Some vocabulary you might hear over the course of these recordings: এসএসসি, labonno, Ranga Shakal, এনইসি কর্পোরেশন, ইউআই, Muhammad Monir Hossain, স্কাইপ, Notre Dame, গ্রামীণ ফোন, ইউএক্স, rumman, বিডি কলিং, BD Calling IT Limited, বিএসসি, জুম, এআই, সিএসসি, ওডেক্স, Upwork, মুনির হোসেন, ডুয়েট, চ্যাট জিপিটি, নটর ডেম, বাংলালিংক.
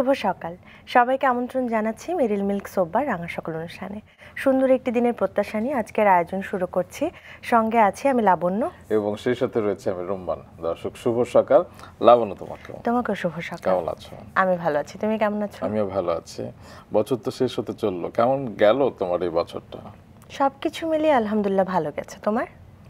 শুভ সকাল সবাইকে আমন্ত্রণ জানাচ্ছি মেরিল মিল্ক সোববার রাঙা সকাল অনুষ্ঠানে সুন্দর একটি দিনের প্রত্যাশা নিয়ে আজকের আয়োজন শুরু করছি সঙ্গে আছি আমি লাবণ্য এবং সেই সাথে রয়েছে আমি রুম্বান দর্শক শুভ সকাল লাবণ্য তোমাকে শুভ সকাল কেমন আছো আমি ভালো আছি তুমি কেমন আছো আমিও ভালো আছি বছর তো শেষ হতে চললো কেমন গেল তোমার এই বছরটা সবকিছু মিলিয়ে আলহামদুলিল্লাহ ভালো গেছে তোমার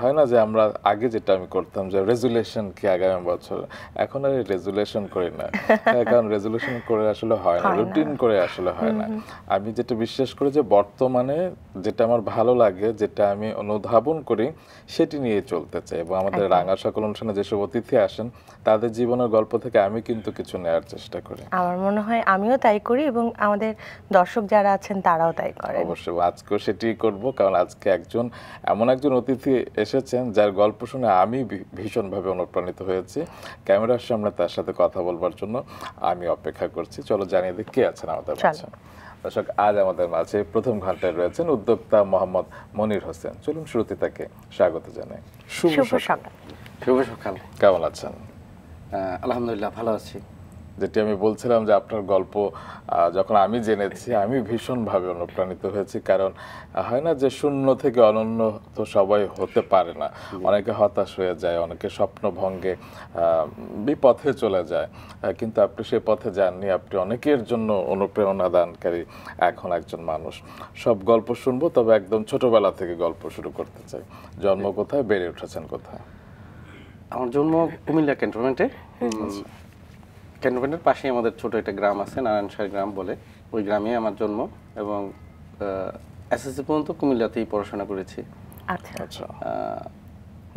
হয় না যে আমরা আগে যেটা আমি করতাম যে রেজুলেশন কি আগামী বছর এখন আর রেজুলেশন করি না কারণ রেজুলেশন করে আসলে হয় না রুটিন করে আসলে হয় না আমি যেটা বিশ্বাস করি যে বর্তমানে যেটা আমার ভালো লাগে যেটা আমি অনুধাবন করি সেটি নিয়ে চলতে চাই এবং আমাদের রাঙা সকল অনুষ্ঠানে যেসব অতিথি আসেন তাদের জীবনের গল্প থেকে আমি কিন্তু কিছু নেই চেষ্টা করি আমার মনে হয় আমিও তাই করি এবং আমাদের দর্শক যারা আছেন তারাও তাই করে অবশ্যই আজকে সেটাই করব কারণ আজকে একজন এমন একজন অতিথি এসেছেন যার গল্প শুনে আমি ভীষণভাবে অনুপ্রাণিত হয়েছি ক্যামেরার সামনে তার সাথে কথা বলবার জন্য আমি অপেক্ষা করছি চলো জানিয়ে দিই কে আছেন আমাদের মাঝে দর্শক আজ আমাদের মাঝে প্রথম ঘন্টায় রয়েছেন উদ্যোক্তা মোহাম্মদ মনির হোসেন চলুন শুরুতে তাকে স্বাগত জানাই শুভ সকাল শুভ সকাল কেমন আছেন আলহামদুলিল্লাহ ভালো আছি যেটি আমি বলছিলাম যে আপনার গল্প যখন আমি জেনেছি আমি ভীষণভাবে অনুপ্রাণিত হয়েছি কারণ হয় না যে শূন্য থেকে অনন্য তো সবাই হতে পারে না অনেকে হতাশ হয়ে যায় অনেকে স্বপ্নভঙ্গে বিপথে চলে যায় কিন্তু আপনি সে পথে যাননি আপনি অনেকের জন্য অনুপ্রেরণা দানকারী এখন একজন মানুষ সব গল্প শুনবো তবে একদম ছোটবেলা থেকে গল্প শুরু করতে চাই জন্ম কোথায় বেড়ে উঠেছেন কোথায় আমার জন্ম কুমিল্লা ক্যান্টনমেন্টে ক্যান্টনমেন্টের পাশে আমাদের ছোট একটা গ্রাম আছে নারায়ণসার গ্রাম বলে ওই গ্রামে আমার জন্ম এবং এসএসসি পর্যন্ত কুমিল্লাতেই পড়াশোনা করেছি আচ্ছা আচ্ছা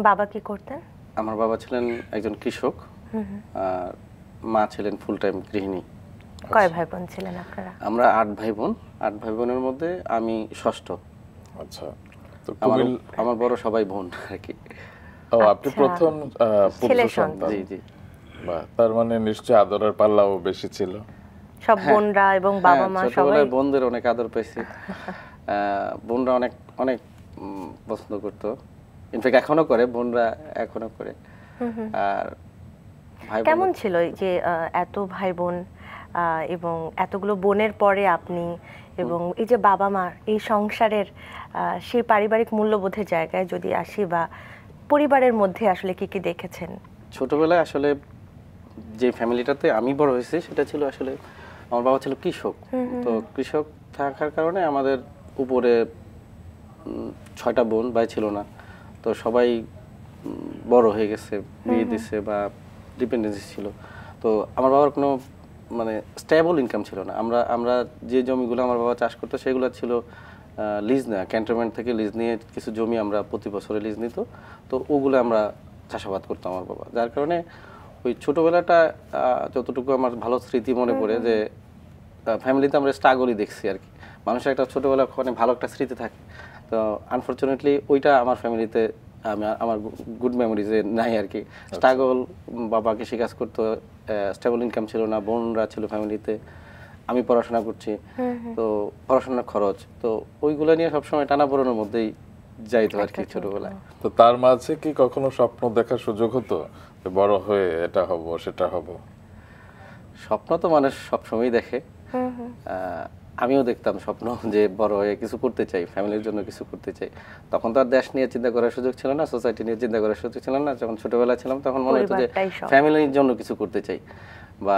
বাবা কি করতেন আমার বাবা ছিলেন একজন কৃষক আর মা ছিলেন ফুল টাইম গৃহিণী কয় ভাই বোন ছিলেন আপনারা আমরা 8 ভাই বোন 8 ভাই বোনের মধ্যে আমি ষষ্ঠ আচ্ছা তো আমার বড় সবাই বোন আর কি ও আপনি প্রথম পুত্র সন্তান জি জি তার মানে নিশ্চয় আদরের পাল্লাও বেশি ছিল সব বোনরা এবং বাবা মা সবাই বোনদের অনেক আদর পেয়েছি বোনরা অনেক অনেক পছন্দ করত ইনফ্যাক্ট এখনো করে বোনরা এখনো করে আর ভাই কেমন ছিল যে এত ভাই বোন এবং এতগুলো বোনের পরে আপনি এবং এই যে বাবা মা এই সংসারের সেই পারিবারিক মূল্যবোধের জায়গায় যদি আসি বা পরিবারের মধ্যে আসলে কি কি দেখেছেন ছোটবেলায় আসলে যে ফ্যামিলিটাতে আমি বড় হয়েছি সেটা ছিল আসলে আমার বাবা ছিল কৃষক তো কৃষক থাকার কারণে আমাদের উপরে 6টা বোন ভাই ছিল না তো সবাই বড় হয়ে গেছে বিয়ে দিয়েছে বা ডিপেন্ডেন্সি ছিল তো আমার বাবার কোনো মানে স্টেবল ইনকাম ছিল না আমরা যে জমিগুলো আমার বাবা চাষ করতো সেগুলো ছিল লিজ না ক্যান্টনমেন্ট থেকে লিজ নিয়ে কিছু জমি আমরা প্রতি বছরে লিজ নিত তো ওগুলো আমরা চাষাবাদ করতাম আমার বাবা যার কারণে ওই ছোটবেলাটা যতটুকু আমার ভালো স্মৃতি মনে পড়ে যে ফ্যামিলিতে আমরা স্ট্রাগলই দেখছি আর কি মানুষের একটা ছোটবেলা অনেক ভালো একটা স্মৃতি থাকে তো আনফর্চুনেটলি ওইটা আমার ফ্যামিলিতে আমার গুড মেমোরিজে নাই আর কি স্ট্রাগল বাবা কৃষিকাজ করতো স্টেবল ইনকাম ছিল না বোনরা ছিল ফ্যামিলিতে আমি পড়াশোনা করছি তো পড়াশোনার খরচ তো ওইগুলো নিয়ে সবসময় টানাপোড়েনের মধ্যেই যাইতো আর কি ছোটবেলায় তো তার মাঝে কি কখনো স্বপ্ন দেখার সুযোগ হতো বড় হয়ে এটা হব সেটা হব স্বপ্ন তো মানুষ সবসময় দেখে আমিও দেখতাম স্বপ্ন যে বড় হয়ে কিছু করতে চাই ফ্যামিলির জন্য কিছু করতে চাই তখন তো আর দেশ নিয়ে চিন্তা করার সুযোগ ছিল না সোসাইটি নিয়ে চিন্তা করার সুযোগ ছিল না যখন ছোটবেলা ছিলাম তখন মনে হতো যে ফ্যামিলির জন্য কিছু করতে চাই বা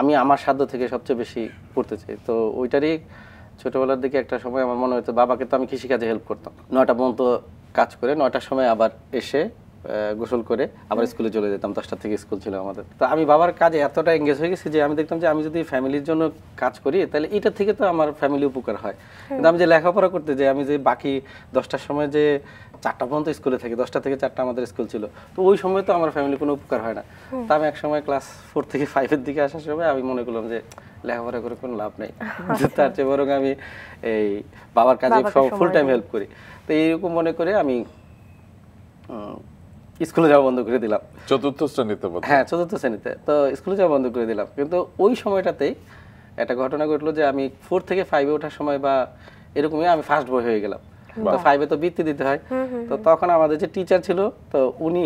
আমি আমার সাধ্য থেকে সবচেয়ে বেশি করতে চাই তো ওইটারই ছোটবেলার দিকে একটা সময় আমার মনে হতো বাবাকে তো আমি কৃষিকাজে হেল্প করতাম 9টা পর্যন্ত কাজ করে 9টার সময় আবার এসে গোসল করে আবার স্কুলে চলে যেতাম 10টা থেকে স্কুল ছিল আমাদের তো আমি বাবার কাজে এতটা এঙ্গেজ হয়ে গেছি যে আমি দেখতাম যে আমি যদি ফ্যামিলির জন্য কাজ করি তাহলে এটা থেকে তো আমার ফ্যামিলি উপকার হয় কিন্তু আমি যে লেখাপড়া করতে যাই আমি যে বাকি 10টার সময় যে 4টা পর্যন্ত স্কুলে থাকি 10টা থেকে 4টা আমাদের স্কুল ছিল তো ওই সময় তো আমার ফ্যামিলি কোনো উপকার হয় না তো আমি এক সময় ক্লাস 4 থেকে 5 এর দিকে আসার সময় আমি মনে করলাম যে লেখাপড়া করে কোনো লাভ নেই তার চেয়ে বরং আমি এই বাবার কাজে ফুল টাইম হেল্প করি তো এইরকম মনে করে আমি স্কুলে যাওয়া বন্ধ করে দিলাম 4th শ্রেণীতে হ্যাঁ 4th শ্রেণীতে তো স্কুলে যাওয়া বন্ধ করে দিলাম কিন্তু ওই সময়টাতেই একটা ঘটনা ঘটলো যে আমি 4 থেকে 5 এ ওঠার সময় বা এরকমই আমি ফার্স্ট বয় হয়ে গেলাম 5 এ তো বৃত্তি দিতে হয় তো তখন আমাদের যে টিচার ছিল তো উনি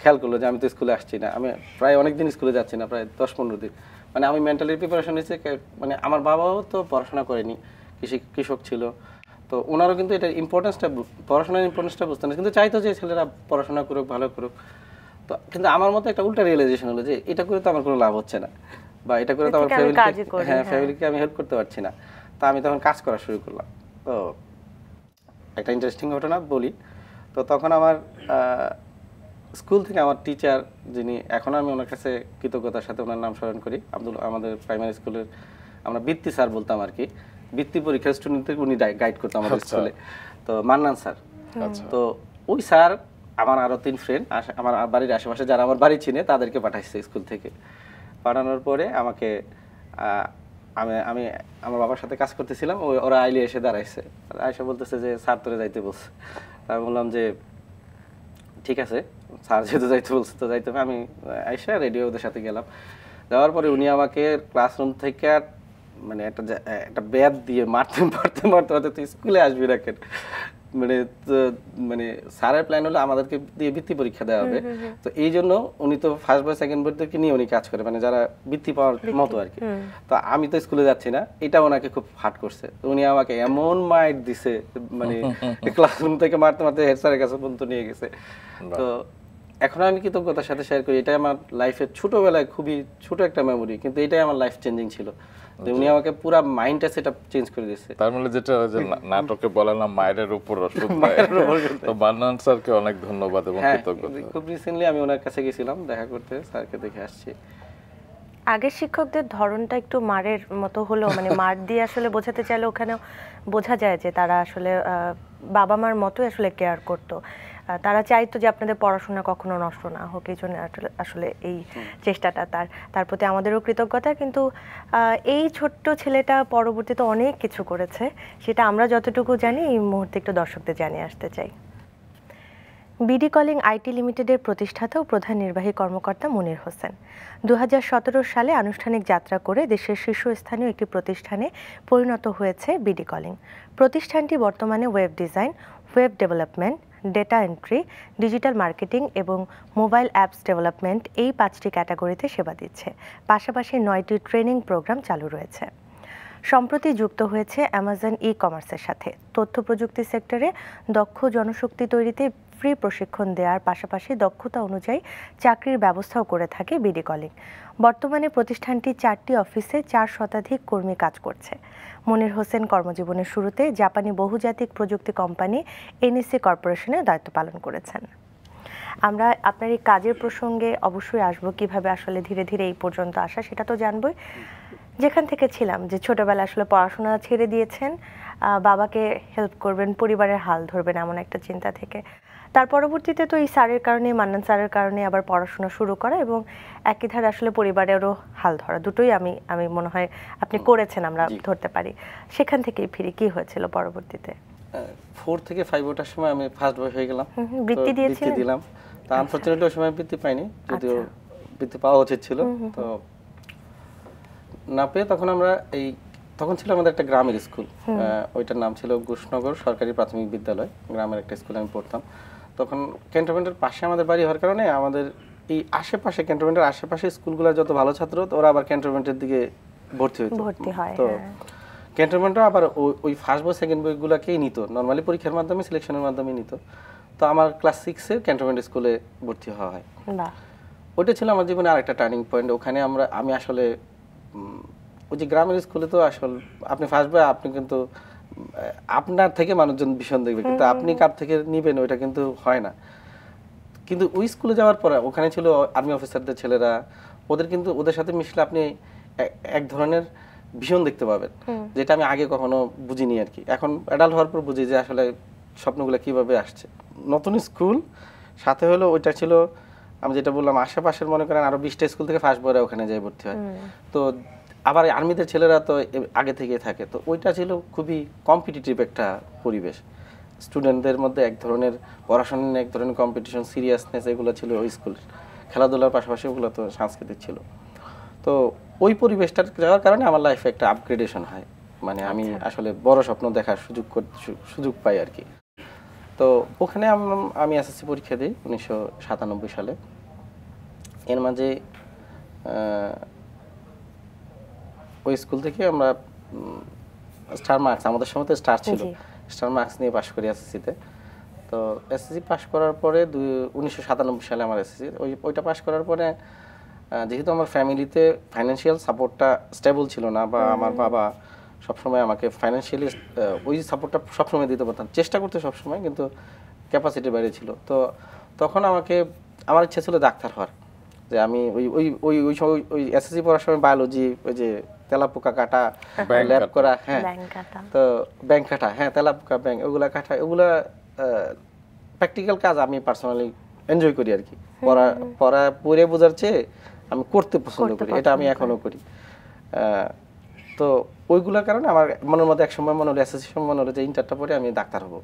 খেয়াল করলো যে আমি তো স্কুলে আসছি না আমি প্রায় অনেক দিন স্কুলে যাচ্ছি না প্রায় 10 15 দিন মানে আমি মেন্টালি প্রিপারেশন নিয়েছি মানে আমার বাবাও তো পড়াশোনা করেনি কৃষক ছিল তো ওনারও কিন্তু এটা ইম্পর্টেন্সটা পড়াশোনার ইম্পর্টেন্সটা বুঝতে না কিন্তু চাইতো যে ছেলেরা পড়াশোনা করুক ভালো করুক তো কিন্তু আমার মতে একটা উল্টা রিয়েলাইজেশন হলো যে এটা করে তো আমার কোনো লাভ হচ্ছে না বা এটা করে তো আমার ফ্যামিলিকে হ্যাঁ ফ্যামিলিকে আমি হেল্প করতে পারছি না তো আমি তখন কাজ করা শুরু করলাম তো একটা ইন্টারেস্টিং ঘটনা বলি তো তখন আমার স্কুল থেকে আমার টিচার যিনি এখন আমি ওনার কাছে কৃতজ্ঞতার সাথে ওনার নাম স্মরণ করি আব্দুল আমাদের প্রাইমারি স্কুলের আমরা বৃত্তি স্যার বলতাম আর কি বৃত্তি পরীক্ষা স্টুডেন্টদের উনি গাইড করতাম আমাদের স্কুলে তো মান্নান স্যার তো ওই স্যার আমার আরও 3 ফ্রেন্ড আমার বাড়ির আশেপাশে যারা আমার বাড়ি চিনে তাদেরকে পাঠাইছে স্কুল থেকে পাঠানোর পরে আমাকে আমি আমার বাবার সাথে কাজ করতেছিলাম ওরা আইলে এসে দাঁড়াইছে আয়সা বলতেছে যে স্যার তোরে যাইতে বলছে আমি বললাম যে ঠিক আছে স্যার যেহেতু যাইতে বলছে তো যাইতে হবে আমি আয়সা রেডিও ওদের সাথে গেলাম যাওয়ার পরে উনি আমাকে ক্লাসরুম থেকে মানে একটা ব্যাট দিয়ে মারতে মারতে মারতে মারতে তো স্কুলে আসবি রাখেন মানে মানে স্যারের প্ল্যান হলো আমাদেরকে দিয়ে বৃত্তি পরীক্ষা দেওয়া হবে তো এই জন্য উনি তো ফার্স্ট বয় সেকেন্ড বয়দেরকে নিয়ে উনি কাজ করে মানে যারা বৃত্তি পাওয়ার মতো আর কি তো আমি তো স্কুলে যাচ্ছি না এটা ওনাকে খুব হার্ট করছে তো উনি আমাকে এমন মাইট দিছে মানে ক্লাসরুম থেকে মারতে মারতে হেড স্যারের কাছে পর্যন্ত নিয়ে গেছে তো এখন আমি কৃতজ্ঞতার সাথে শেয়ার করি এটাই আমার লাইফের ছোটোবেলায় খুবই ছোটো একটা মেমোরি কিন্তু এটাই আমার লাইফ চেঞ্জিং ছিল উনি আমাকে পুরো মাইন্ডটা সেটআপ চেঞ্জ করে দিয়েছে তার মানে যেটা নাটকে বলা না মায়ের উপর রসদ তো বান্নান স্যারকে অনেক ধন্যবাদ এবং কৃতজ্ঞতা খুব রিসেন্টলি আমি ওনার কাছে গিয়েছিলাম দেখা করতে স্যারকে দেখে আসছি আগে শিক্ষকদের ধরনটা একটু মারের মতো হলো মানে মার দিয়ে আসলে বোঝাতে চাইলে ওখানে বোঝা যায় যে তারা আসলে বাবা মার মতো আসলে কেয়ার করতো তারা চাইতো যে আপনাদের পড়াশোনা কখনো নষ্ট না হোক এই জন্য আসলে এই চেষ্টাটা তার প্রতি আমাদেরও কৃতজ্ঞতা কিন্তু এই ছোট্ট ছেলেটা পরবর্তীতে অনেক কিছু করেছে সেটা আমরা যতটুকু জানি এই মুহূর্তে একটু দর্শকদের জানিয়ে আসতে চাই বিডি কলিং আইটি লিমিটেডের প্রতিষ্ঠাতা ও প্রধান নির্বাহী কর্মকর্তা মুনির হোসেন 2017 সালে আনুষ্ঠানিক যাত্রা করে দেশের শীর্ষস্থানীয় একটি প্রতিষ্ঠানে পরিণত হয়েছে বিডি কলিং প্রতিষ্ঠানটি বর্তমানে web design web development data entry digital marketing এবং মোবাইল অ্যাপস ডেভেলপমেন্ট এই 5টি ক্যাটাগরিতে সেবা দিচ্ছে পাশাপাশি 9টি ট্রেনিং প্রোগ্রাম চালু রয়েছে সম্প্রতি যুক্ত হয়েছে অ্যামাজন ই-কমার্সের সাথে তথ্য প্রযুক্তি সেক্টরে দক্ষ জনশক্তি তৈরিতে ফ্রি প্রশিক্ষণ দেওয়ার পাশাপাশি দক্ষতা অনুযায়ী চাকরির ব্যবস্থাও করে থাকে বিডি কলিং বর্তমানে প্রতিষ্ঠানটি 4টি অফিসে 4 শতাধিক কর্মী কাজ করছে মুনির হোসেন কর্মজীবনের শুরুতে জাপানি বহুজাতিক প্রযুক্তি কোম্পানি এনইসি কর্পোরেশনে দায়িত্ব পালন করেছেন আমরা আপনার এই কাজের প্রসঙ্গে অবশ্যই আসবো কিভাবে আসলে ধীরে ধীরে এই পর্যন্ত আসা সেটা তো জানবই যেখান থেকে ছিলাম যে ছোটবেলা আসলে পড়াশোনা ছেড়ে দিয়েছেন বাবাকে হেল্প করবেন পরিবারের হাল ধরবেন এমন একটা চিন্তা থেকে তার পরবর্তীতে তো এই স্যারের কারণে মান্নান স্যারের কারণে আবার পড়াশোনা শুরু করা এবং একই ধারে আসলে পরিবারেরও হাল ধরা দুটোই আমি মনে হয় আপনি করেছেন আমরা ধরতে পারি সেখান থেকেই ফিরে কি হয়েছিল পরবর্তীতে 4 থেকে 5 ওঠার সময় আমি ফার্স্ট বয় হয়ে গেলাম বৃত্তি দিলাম তা আনফরচুনেটলি ওই সময় বৃত্তি পাইনি যদিও বৃত্তি পাওয়া উচিত ছিল তো না পেয়ে তখন আমরা এই তখন ছিল আমাদের একটা গ্রামের স্কুল ওইটার নাম ছিল ঘোষনগর সরকারি প্রাথমিক বিদ্যালয় গ্রামের একটা স্কুলে আমি পড়তাম তখন ক্যান্টনমেন্টের পাশে আমাদের বাড়ি হওয়ার কারণে আমাদের এই আশেপাশে ক্যান্টনমেন্টের আশেপাশে স্কুলগুলো যত ভালো ছাত্র ওরা আবার ক্যান্টনমেন্টের দিকে ভর্তি হতো তো ক্যান্টনমেন্টও আবার ওই ফার্স্ট বয় সেকেন্ড বয়গুলোকেই নিত নর্মালি পরীক্ষার মাধ্যমে সিলেকশনের মাধ্যমে নিত তো আমার ক্লাস 6 এর ক্যান্টনমেন্ট স্কুলে ভর্তি হওয়া হয় ওটা ছিল আমার জীবনে আরেকটা টার্নিং পয়েন্ট ওখানে আমি আসলে ওই যে গ্রামের স্কুলে তো আসলে আপনি ফার্স্ট বয় আপনি কিন্তু আপনার থেকে মানুষজন ভীষণ দেখবে কিন্তু আপনি কার থেকে নেবেন ওইটা কিন্তু হয় না কিন্তু ওই স্কুলে যাওয়ার পরে ওখানে ছিল আর্মি অফিসারদের ছেলেরা ওদের সাথে মিশলে আপনি এক ধরনের ভীষণ দেখতে পাবেন যেটা আমি আগে কখনো বুঝিনি আর কি এখন অ্যাডাল্ট হওয়ার পর বুঝি যে আসলে স্বপ্নগুলো কিভাবে আসছে নতুন স্কুল সাথে হলো ওইটা ছিল আমি যেটা বললাম আশেপাশের মনে করেন আরো 20টা স্কুল থেকে ফার্স্ট বয়রা ওখানে যায় ভর্তি হয় তো আবার আর্মিদের ছেলেরা তো আগে থেকে থাকে তো ওইটা ছিল খুবই কম্পিটিটিভ একটা পরিবেশ স্টুডেন্টদের মধ্যে এক ধরনের পড়াশোনা নিয়ে এক ধরনের কম্পিটিশন সিরিয়াসনেস এগুলো ছিল ওই স্কুলের খেলাধুলার পাশাপাশি ওগুলো তো সাংস্কৃতিক ছিল তো ওই পরিবেশটার যাওয়ার কারণে আমার লাইফে একটা আপগ্রেডেশন হয় মানে আমি আসলে বড় স্বপ্ন দেখার সুযোগ পাই আর কি। তো ওখানে আমি এসএসসি পরীক্ষা দিই 1997 সালে। এর মাঝে ওই স্কুল থেকে আমরা স্টার মার্কস, আমাদের সময় তো স্টার ছিল, স্টার মার্কস নিয়ে পাশ করি এসএসসিতে। তো এসএসসি পাশ করার পরে 1997 সালে আমার এসএসসি, ওইটা পাশ করার পরে যেহেতু আমার ফ্যামিলিতে ফাইন্যান্সিয়াল সাপোর্টটা স্টেবল ছিল না, বা আমার বাবা সবসময় আমাকে ফাইন্যান্সিয়ালি ওই সাপোর্টটা সবসময় দিতে পারতাম, চেষ্টা করতে সবসময়, কিন্তু ক্যাপাসিটি বাইরে ছিল। তো তখন আমার ইচ্ছা ছিল ডাক্তার হওয়ার, যে আমি ওই ওই ওই ওই সময় ওই এসএসসি পড়ার সময় বায়োলজি, ওই যে তেলাপোকা কাটা, ল্যাব করা, হ্যাঁ তো ব্যাংক কাটা, হ্যাঁ তেলাপোকা ব্যাংক ওগুলা কাটা, ওগুলা প্র্যাকটিক্যাল কাজ আমি পার্সোনালি এনজয় করি আর কি। পড়া পড়ে বোঝার চেয়ে আমি করতে পছন্দ করি, এটা আমি এখনো করি। তো ওইগুলোর কারণে আমার মনের মধ্যে একসময় মনে হলো, এসএসসি সময় মনে হলো যে ইন্টারটা পরে আমি ডাক্তার হব।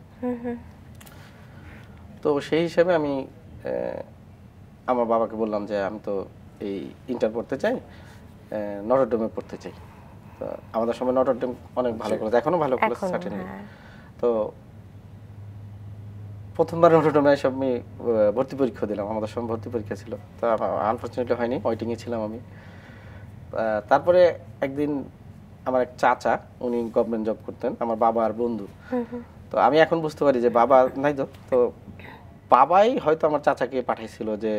তো সেই হিসাবে আমি আমার বাবাকে বললাম যে আমি তো এই ইন্টার পড়তে চাই, নটর ডেমে পড়তে চাই। তো আমাদের সময় নটর ডেম অনেক ভালো কলেজ, এখনো ভালো কলেজ সার্টেনলি। তো প্রথমবার নটর ডেমে এসে আমি ভর্তি পরীক্ষা দিলাম, আমাদের সময় ভর্তি পরীক্ষা ছিল। তো আনফর্চুনেটলি হয়নি, ওয়েটিংয়ে ছিলাম আমি। তারপরে একদিন আমার এক চাচা, উনি গভর্নমেন্ট জব করতেন, আমার বাবা আর বন্ধু। তো আমি এখন বুঝতে পারি যে বাবা নাই, তো বাবাই হয়তো আমার চাচাকে পাঠাইছিল যে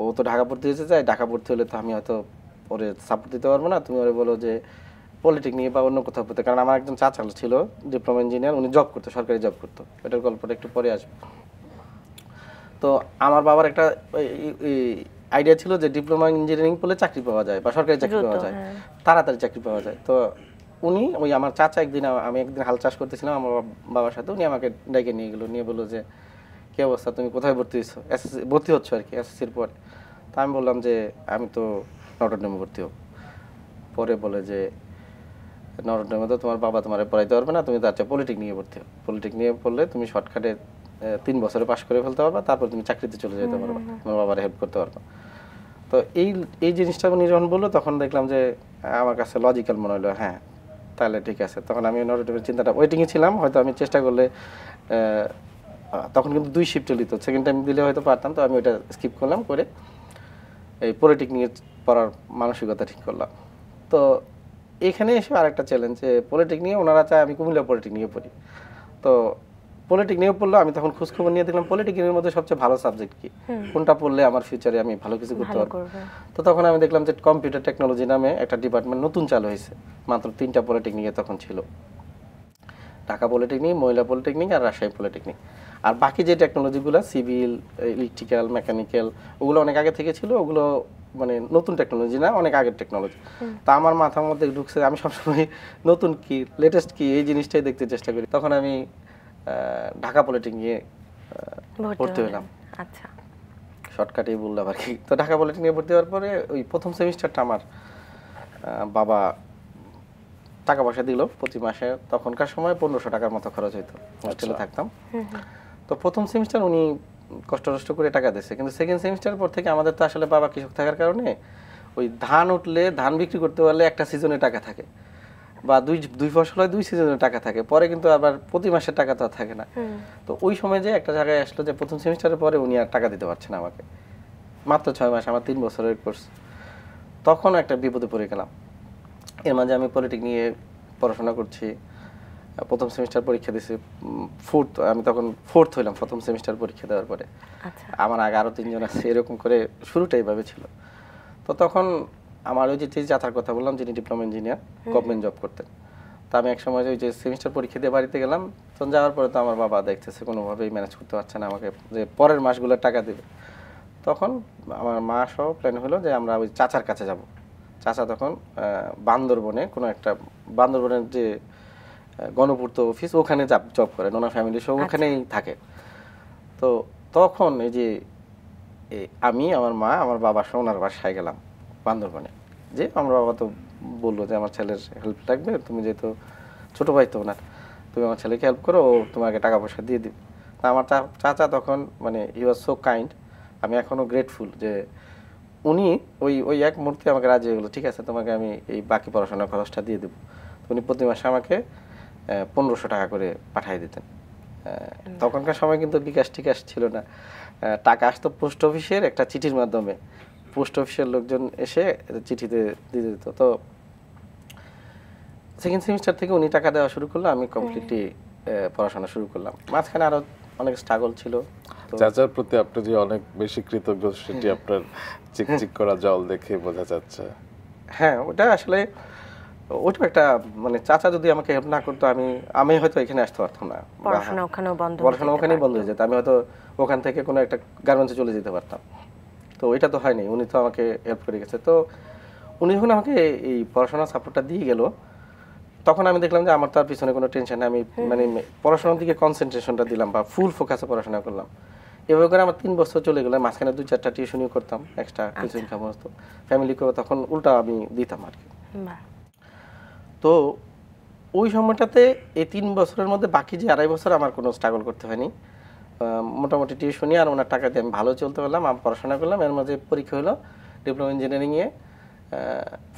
ও তো ঢাকা পড়তে যেতে চায়, ঢাকা পড়তে হলে তো আমি হয়তো ওরে সাপোর্ট দিতে পারবো না, তুমি ওরে বলো যে পলিটেকনিক বা অন্য কোথাও পড়তে। কারণ আমার একজন চাচা ছিল ডিপ্লোমা ইঞ্জিনিয়ার, উনি জব করতো, সরকারি জব করতো, এটার গল্পটা একটু পরে আসবে। তো আমার বাবার একটা আইডিয়া ছিল যে ডিপ্লোমা ইঞ্জিনিয়ারিং পড়লে চাকরি পাওয়া যায়, বা সরকারি চাকরি পাওয়া যায়, তাড়াতাড়ি চাকরি পাওয়া যায়। তো উনি ওই আমার চাচা একদিন, আমি একদিন হাল চাষ করতেছিলাম আমার বাবার সাথে, উনি আমাকে ডেকে নিয়ে গেলো, নিয়ে বললো যে কী অবস্থা, তুমি কোথায় ভর্তি হয়েছো, এসএসসি ভর্তি হচ্ছ আর কি এসএসসির পরে। তা আমি বললাম যে আমি তো নটর ডেমে ভর্তি হব। পরে বলে যে নটর ডেমে তো তোমার বাবা তোমার পড়াইতে পারবে না, তুমি তার চেয়ে পলিটেকনিকে ভর্তি হও, পলিটেকনিকে পড়লে তুমি শর্টকাটে 3 বছরে পাশ করে ফেলতে পারবা, তারপর তুমি চাকরিতে চলে যেতে পারবা, তোমার বাবার হেল্প করতে পারবা। তো এই জিনিসটা উনি যখন বললো, তখন দেখলাম যে আমার কাছে লজিক্যাল মনে হলো, হ্যাঁ তাহলে ঠিক আছে। তখন আমি নটর ডেমের চিন্তাটা, ওয়েটিংয়ে ছিলাম, হয়তো আমি চেষ্টা করলে, তখন কিন্তু 2 শিফটে দিত, সেকেন্ড টাইম দিলে হয়তো পারতাম। তো আমি ওইটা স্কিপ করলাম, করে এই পলিটেকনিক পড়ার মানসিকতা ঠিক করলাম। তো এখানে এসে আরেকটা চ্যালেঞ্জ, যে পলিটেকনিকে ওনারা চায় আমি কুমিল্লা পলিটেকনিকে পড়ি। তো পলিটেকনিকে পড়লো, আমি তখন খোঁজখবর নিয়ে দেখলাম পলিটেকনিকের মধ্যে সবচেয়ে ভালো সাবজেক্ট কি, কোনটা পড়লে আমার ফিউচারে আমি ভালো কিছু করতে পারবো। তো তখন আমি দেখলাম যে কম্পিউটার টেকনোলজি নামে একটা ডিপার্টমেন্ট নতুন চালু হয়েছে, মাত্র 3টা পলিটেকনিকে তখন ছিল, ঢাকা পলিটেকনিক, মহিলা পলিটেকনিক আর রাজশাহী পলিটেকনিক। আর বাকি যে টেকনোলজিগুলো সিভিল, ইলেকট্রিক্যাল, মেকানিক্যাল, ওগুলো অনেক আগে থেকে ছিল, ওগুলো মানে নতুন টেকনোলজি না, অনেক আগের টেকনোলজি। তা আমার মাথার মধ্যে ঢুকছে, আমি সবসময় নতুন কি, লেটেস্ট কি, এই জিনিসটাই দেখতে চেষ্টা করি। তখন আমি ঢাকা পলিটেকনিকে ভর্তি হলাম। আচ্ছা, শর্টকাটেই বললাম আর কি। তো ঢাকা পলিটেকনিকে ভর্তি হওয়ার পরে ওই প্রথম সেমিস্টারটা আমার বাবা টাকা পয়সা দিল প্রতি মাসে, তখনকার সময় 1500 টাকার মতো খরচ হইতো, হোস্টেলে থাকতাম। তো প্রথম সেমিস্টার উনি কষ্ট করে টাকা দিয়েছে, কিন্তু সেকেন্ড সেমিস্টার পর থেকে আমাদের তো আসলে বাবা কৃষক থাকার কারণে ওই ধান উঠলে, ধান বিক্রি করতে পারলে একটা সিজনে টাকা থাকে, বা দুই ফসল হয় 2 সিজনে টাকা থাকে, পরে কিন্তু আবার প্রতি মাসের টাকা তো আর থাকে না। তো ওই সময় যে একটা জায়গায় আসলো যে প্রথম সেমিস্টারের পরে উনি আর টাকা দিতে পারছেন আমাকে, মাত্র 6 মাস, আমার 3 বছরের কোর্স। তখন একটা বিপদে পড়ে গেলাম। এর মাঝে আমি পলিটেকনিকে পড়াশোনা করছি, প্রথম সেমিস্টার পরীক্ষা দিয়েছি, আমি তখন 4th হইলাম প্রথম সেমিস্টার পরীক্ষা দেওয়ার পরে। আমার আগে আরও 3জন আছে, এরকম করে শুরুটা এইভাবে ছিল। তো তখন আমার ওই যে চাচার কথা বললাম, যিনি ডিপ্লোমা ইঞ্জিনিয়ার, গভর্নমেন্ট জব করতেন। তো আমি এক সময় ওই যে সেমিস্টার পরীক্ষা দিয়ে বাড়িতে গেলাম, তখন যাওয়ার পরে তো আমার বাবা দেখতেছে কোনোভাবেই ম্যানেজ করতে পারছে না আমাকে, যে পরের মাসগুলো টাকা দেবে। তখন আমার মা সহ প্ল্যান হলো যে আমরা ওই চাচার কাছে যাব। চাচা তখন বান্দরবনে কোনো একটা, বান্দরবনের যে গণপূর্ত অফিস, ওখানে জব করেন, ওনার ফ্যামিলি সব ওখানেই থাকে। তো তখন এই যে আমি, আমার মা, আমার বাবা সহ ওনার বাসায় গেলাম বান্দরবনে। যে আমার বাবা তো বললো যে আমার ছেলের হেল্প লাগবে, তুমি যেহেতু ছোটো ভাই তো ওনার, তুমি আমার ছেলেকে হেল্প করো, ও তোমাকে টাকা পয়সা দিয়ে দিবে। তা আমার চাচা তখন মানে হি ওয়াজ সো কাইন্ড, আমি এখনও গ্রেটফুল যে উনি ওই ওই এক মুহূর্তে আমাকে রাজি হয়ে গেলো, ঠিক আছে তোমাকে আমি এই বাকি পড়াশোনার খরচটা দিয়ে দেবো। উনি প্রতি মাসে আমাকে 1500 টাকা করে পাঠিয়ে দিতেন তখনকার সময় কিন্তু বিকাশ টিকাশ ছিল না টাকা আসতো পোস্ট অফিসের একটা চিঠির মাধ্যমে পোস্ট অফিসের লোকজন এসে চিঠিতে দিয়ে দিত তো সেকেন্ড সেমিস্টার থেকে উনি টাকা দেওয়া শুরু করলো আমি কমপ্লিটলি পড়াশোনা শুরু করলাম মাঝখানে আরো অনেক স্ট্রাগল ছিল চাচার প্রতি আপনি যে অনেক বেশি কৃতজ্ঞ সেটি আপনার চিকচিক করা জল দেখে বোঝা যাচ্ছে হ্যাঁ ওটা আসলে ওটা একটা মানে চাচা যদি আমাকে হেল্প না করতে আমি হয়তো এখানে আসতে পারতাম না পড়াশোনা ওখানেই বন্ধ হয়ে যেত আমি হয়তো ওখান থেকে কোনো একটা গার্মেন্টসে চলে যেতে পারতাম তো এটা তো হয়নি উনি তো আমাকে হেল্প করে গেছে তো উনি যখন আমাকে এই পড়াশোনা সাপোর্টটা দিয়ে গেল তখন আমি দেখলাম যে আমার তার পিছনে কোনো টেনশন আমি মানে পড়াশোনার দিকে কনসেন্ট্রেশনটা দিলাম বা ফুল ফোকাসে পড়াশোনা করলাম এভাবে করে আমার 3 বছর চলে গেল মাঝখানে 2-4টা টিউশনিও করতাম এক্সট্রা কিছু ইনকাম হতো ফ্যামিলিকে তখন উল্টা আমি দিতাম আর কি তো ওই সময়টাতে এই 3 বছরের মধ্যে বাকি যে 2.5 বছর আমার কোনো স্ট্রাগল করতে হয়নি মোটামুটি টিউশনি আর ওনার টাকা দিয়ে আমি ভালো চলতে পারলাম আমি পড়াশোনা করলাম এর মধ্যে পরীক্ষা হলো ডিপ্লোমা ইঞ্জিনিয়ারিং এ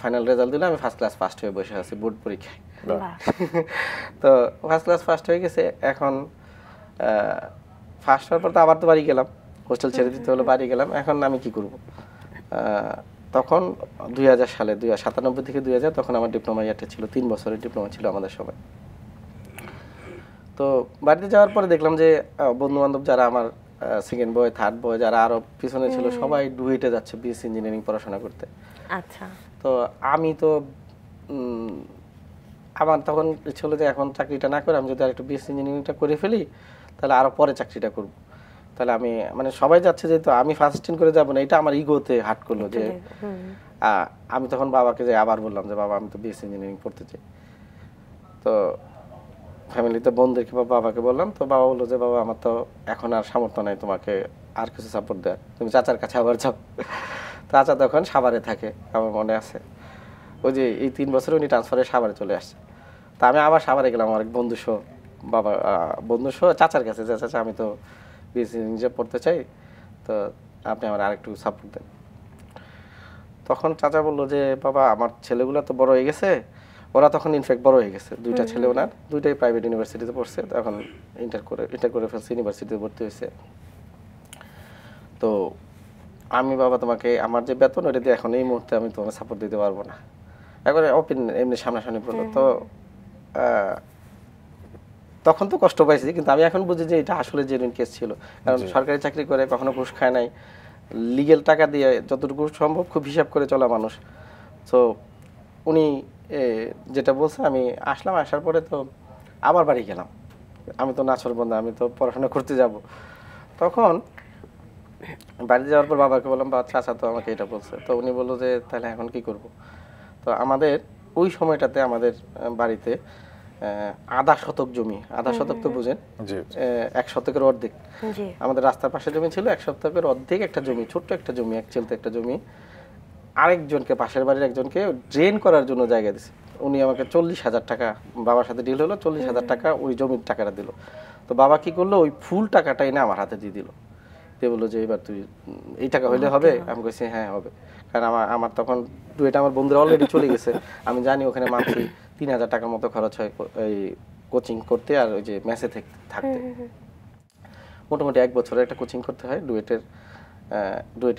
ফাইনাল রেজাল্ট দিলাম আমি ফার্স্ট ক্লাস ফার্স্ট হয়ে বসে আছি বোর্ড পরীক্ষায় তো ফার্স্ট ক্লাস ফার্স্ট হয়ে গেছে এখন ফার্স্ট হওয়ার পর তো আবার তো বাড়ি গেলাম হোস্টেল ছেড়ে দিতে হলো বাড়ি গেলাম এখন আমি কি করব তখন 2000 সালে 1997 থেকে 2000 তখন আমার ডিপ্লোমা ইয়ারটা ছিল 3 বছরের ডিপ্লোমা ছিল আমাদের সবাই তো বাড়িতে যাওয়ার পরে দেখলাম যে বন্ধু-বান্ধব যারা আমার সেকেন্ড বয় থার্ড বয় যারা আরো পিছনে ছিল সবাই ডুয়েটে যাচ্ছে বিএসসি ইঞ্জিনিয়ারিং পড়াশোনা করতে আচ্ছা তো আমি তো আমার তখন ছিল যে এখন চাকরিটা না করে আমি যদি আরেকটু বিএসসি ইঞ্জিনিয়ারিংটা করে ফেলি তাহলে আরো পরে চাকরিটা করব তাহলে আমি মানে সবাই যাচ্ছে যেহেতু আমি ফার্স্ট ইন করে যাব না এটা আমার ইগোতে হার্ট করলো যে আমি তখন বাবাকে যে আবার বললাম যে বাবা আমি তো বিএসসি ইঞ্জিনিয়ারিং পড়তে চাই তো ফ্যামিলিতে বন্ধুকে বাবাকে বললাম তো বাবা বলল যে বাবা আমার তো এখন আর সামর্থ্য নাই তোমাকে আর কিছু সাপোর্ট দেয় তুমি চাচার কাছে আবার যাও চাচা তখন সাভারে থাকে আমার মনে আছে ওই যে এই 3 বছরে উনি ট্রান্সফারে সাভারে চলে আসছে তো আমি আবার সাভারে গেলাম আমার এক বন্ধু সহ চাচার কাছে যে চাচা আমি তো বিএসসি ইঞ্জিনিয়ারিং পড়তে চাই তো আপনি আমার আরেকটু সাপোর্ট দেন তখন চাচা বলল যে বাবা আমার ছেলেগুলো তো বড় হয়ে গেছে ওরা তখন ইনফ্যাক্ট বড় হয়ে গেছে দুইটা ছেলে ওনার দুইটাই প্রাইভেট ইউনিভার্সিটিতে পড়ছে তখন ইন্টার করে ফেলছে ইউনিভার্সিটিতে ভর্তি হয়েছে তো আমি বাবা তোমাকে আমার যে বেতন ওটা দিয়ে এখন এই মুহূর্তে আমি তোমাকে সাপোর্ট দিতে পারবো না এখন ওপেন এমনি সামনাসামনি বললো তো তখন তো কষ্ট পাইছি কিন্তু আমি এখন বুঝি যে এটা আসলে জেনুইন কেস ছিল কারণ সরকারি চাকরি করে কখনো ঘুষ খায় নাই লিগেল টাকা দিয়ে যতটুকু সম্ভব খুব হিসাব করে চলা মানুষ তো উনি যেটা বলছে আমি আসলাম আসার পরে তো আবার বাড়ি গেলাম আমি তো নাচর বন্ধু আমি তো পড়াশোনা করতে যাব তখন বাড়ি যাওয়ার পর বাবাকে বললাম বা চাচা তো আমাকে এটা বলছে তো উনি বললো যে তাহলে এখন কি করব তো আমাদের ওই সময়টাতে আমাদের বাড়িতে 1/2 শতক জমি 1/2 শতক তো বুঝেন 1 শতকের অর্ধেক আমাদের রাস্তার পাশে জমি ছিল 1 শতকের অর্ধেক একটা জমি ছোট্ট একটা জমি এক চেলতে একটা জমি আরেকজনকে পাশের বাড়ির একজনকে ড্রেন করার জন্য জায়গা দিছে উনি আমাকে 40,000 টাকা বাবার সাথে ডিল হলো 40,000 টাকা ওই জমির টাকাটা দিল তো বাবা কি করলো ওই ফুল টাকাটা এনে আমার হাতে দিয়ে দিল দিয়ে বললো যে এবার তুই এই টাকা হইলে হবে আমি কইছি হ্যাঁ হবে কারণ আমার তখন দুইটা আমার বন্ধুরা অলরেডি চলে গেছে আমি জানি ওখানে মাসে 3,000 টাকার মতো খরচ হয় এই কোচিং করতে আর ওই যে মেসে থাকতে মোটামুটি 1 বছরের একটা কোচিং করতে হয় ডুয়েটের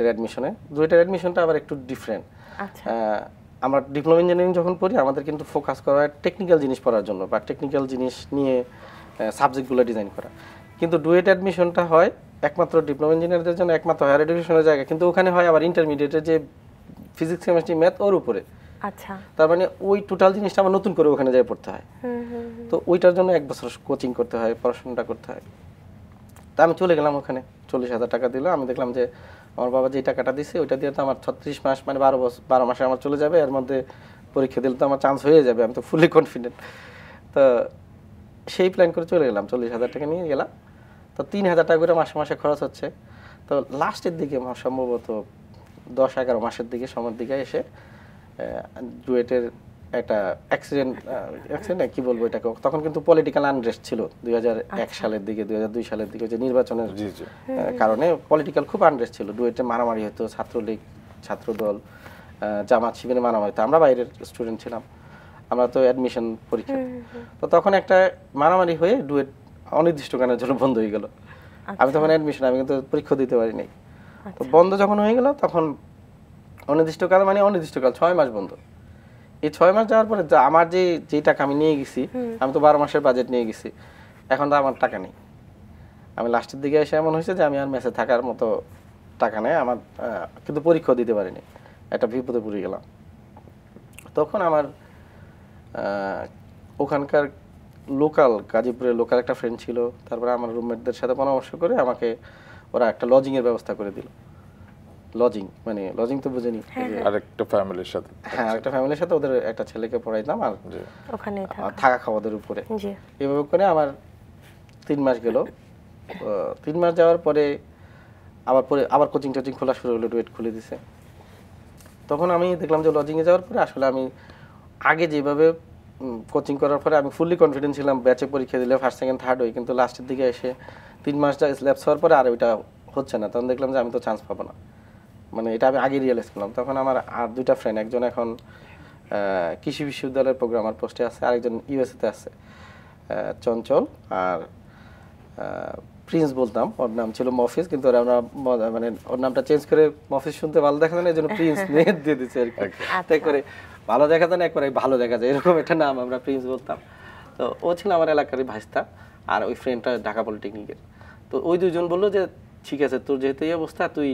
অ্যাডমিশনে ডুয়েটের অ্যাডমিশনটা আবার একটু ডিফারেন্ট আচ্ছা আমরা ডিপ্লোমা ইঞ্জিনিয়ারিং যখন পড়ি আমাদের কিন্তু ফোকাস করা হয় টেকনিক্যাল জিনিস পড়ার জন্য বা টেকনিক্যাল জিনিস নিয়ে সাবজেক্টগুলো ডিজাইন করা কিন্তু ডুয়েট অ্যাডমিশনটা হয় একমাত্র ডিপ্লোমা ইঞ্জিনিয়ারদের জন্য একমাত্র হায়ার এডুকেশনের জায়গা কিন্তু ওখানে হয় আবার ইন্টারমিডিয়েটের যে ফিজিক্স কেমিস্ট্রি ম্যাথ ওর উপরে আচ্ছা তার মানে ওই টোটাল জিনিসটা আবার নতুন করে ওখানে যায় পড়তে হয় তো ওইটার জন্য 1 বছর কোচিং করতে হয় পড়াশোনাটা করতে হয় তা আমি চলে গেলাম ওখানে 40,000 টাকা দিল আমি দেখলাম যে আমার বাবা যে টাকাটা দিছে ওইটা দিয়ে তো আমার 36 মাস মানে 12 মাসে আমার চলে যাবে এর মধ্যে পরীক্ষা দিলে তো আমার চান্স হয়ে যাবে আমি তো ফুলি কনফিডেন্ট তো সেই প্ল্যান করে চলে গেলাম 40,000 টাকা নিয়ে গেলাম তো 3,000 টাকা করে মাসে মাসে খরচ হচ্ছে তো লাস্টের দিকে সম্ভবত 10-11 মাসের দিকে সময়ের দিকে এসে ডুয়েটের একটা অ্যাক্সিডেন্ট কি বলবো এটাকে তখন কিন্তু পলিটিক্যাল আনরেস্ট ছিল 2001 সালের দিকে 2002 সালের দিকে যে নির্বাচনের কারণে পলিটিক্যাল খুব আনরেস্ট ছিল ডুয়েটে মারামারি হতো ছাত্রলীগ ছাত্রদল জামাত শিবিরে মারামারি হতো আমরা বাইরের স্টুডেন্ট ছিলাম আমরা তো অ্যাডমিশন পরীক্ষা তো তখন একটা মারামারি হয়ে ডুয়েট অনির্দিষ্টকালের জন্য বন্ধ হয়ে গেল আমি তখন অ্যাডমিশন আমি কিন্তু পরীক্ষা দিতে পারি নাই তো বন্ধ যখন হয়ে গেল তখন অনির্দিষ্টকাল মানে অনির্দিষ্টকাল 6 মাস বন্ধ এই 6 মাস যাওয়ার পরে আমার যে টাকা আমি নিয়ে গেছি আমি তো 12 মাসের বাজেট নিয়ে গেছি এখন তো আমার টাকা নেই আমি লাস্টের দিকে এসে এমন হইছে যে আমি আর মেসে থাকার মতো টাকা নাই আমার কিন্তু পরীক্ষা দিতে পারি নাই একটা বিপদে পড়ে গেলাম তখন আমার ওখানকার লোকাল গাজীপুরের লোকাল একটা ফ্রেন্ড ছিল তারপর আমার রুমমেটদের সাথে পরামর্শ করে আমাকে ওরা একটা লজিং এর ব্যবস্থা করে দিল লজিং মানে লজিং তো বুঝেনি আরেকটা ফ্যামিলির সাথে হ্যাঁ একটা ফ্যামিলির সাথে ওদের একটা ছেলেকে পড়াইতাম আর ওখানেই থাকা খাওয়াদের উপরে জি এইভাবে করে আমার 3 মাস গেল 3 মাস যাওয়ার পরে আবার কোচিং টোচিং খোলা শুরু হলো ডুয়েট খুলে দিয়েছে তখন আমি দেখলাম যে লজিং এ যাওয়ার পরে আসলে আমি আগে যেভাবে কোচিং করার পরে আমি ফুললি কনফিডেন্ট ছিলাম ব্যাচে পরীক্ষা দিলে ফার্স্ট সেকেন্ড থার্ড হই কিন্তু লাস্টের দিকে এসে 3 মাস ল্যাপস হওয়ার পরে আর ওটা হচ্ছে না তখন দেখলাম যে আমি তো চান্স পাবো না মানে এটা আমি আগে রিয়েলাইজ করলাম তখন আমার আর দুইটা ফ্রেন্ড একজন এখন কৃষি বিশ্ববিদ্যালয়ের প্রোগ্রামার পোস্টে আছে আরেকজন ইউএসএ তে আছে চঞ্চল আর প্রিন্স বলতাম ওর নাম ছিল মফিজ কিন্তু আমরা মানে ওর নামটা চেঞ্জ করে মফিজ শুনতে ভালো দেখা যায় না এজন্য প্রিন্স নেট দিয়ে দিয়েছে আর কি তাই করে ভালো দেখা যায় না একবার ভালো দেখা যায় এরকম একটা নাম আমরা প্রিন্স বলতাম তো ও ছিল আমার এলাকারই ভাইস্তা আর ওই ফ্রেন্ডটা ঢাকা পলিটেকনিকের তো ওই দুইজন বললো যে ঠিক আছে তোর যেহেতু এই অবস্থা তুই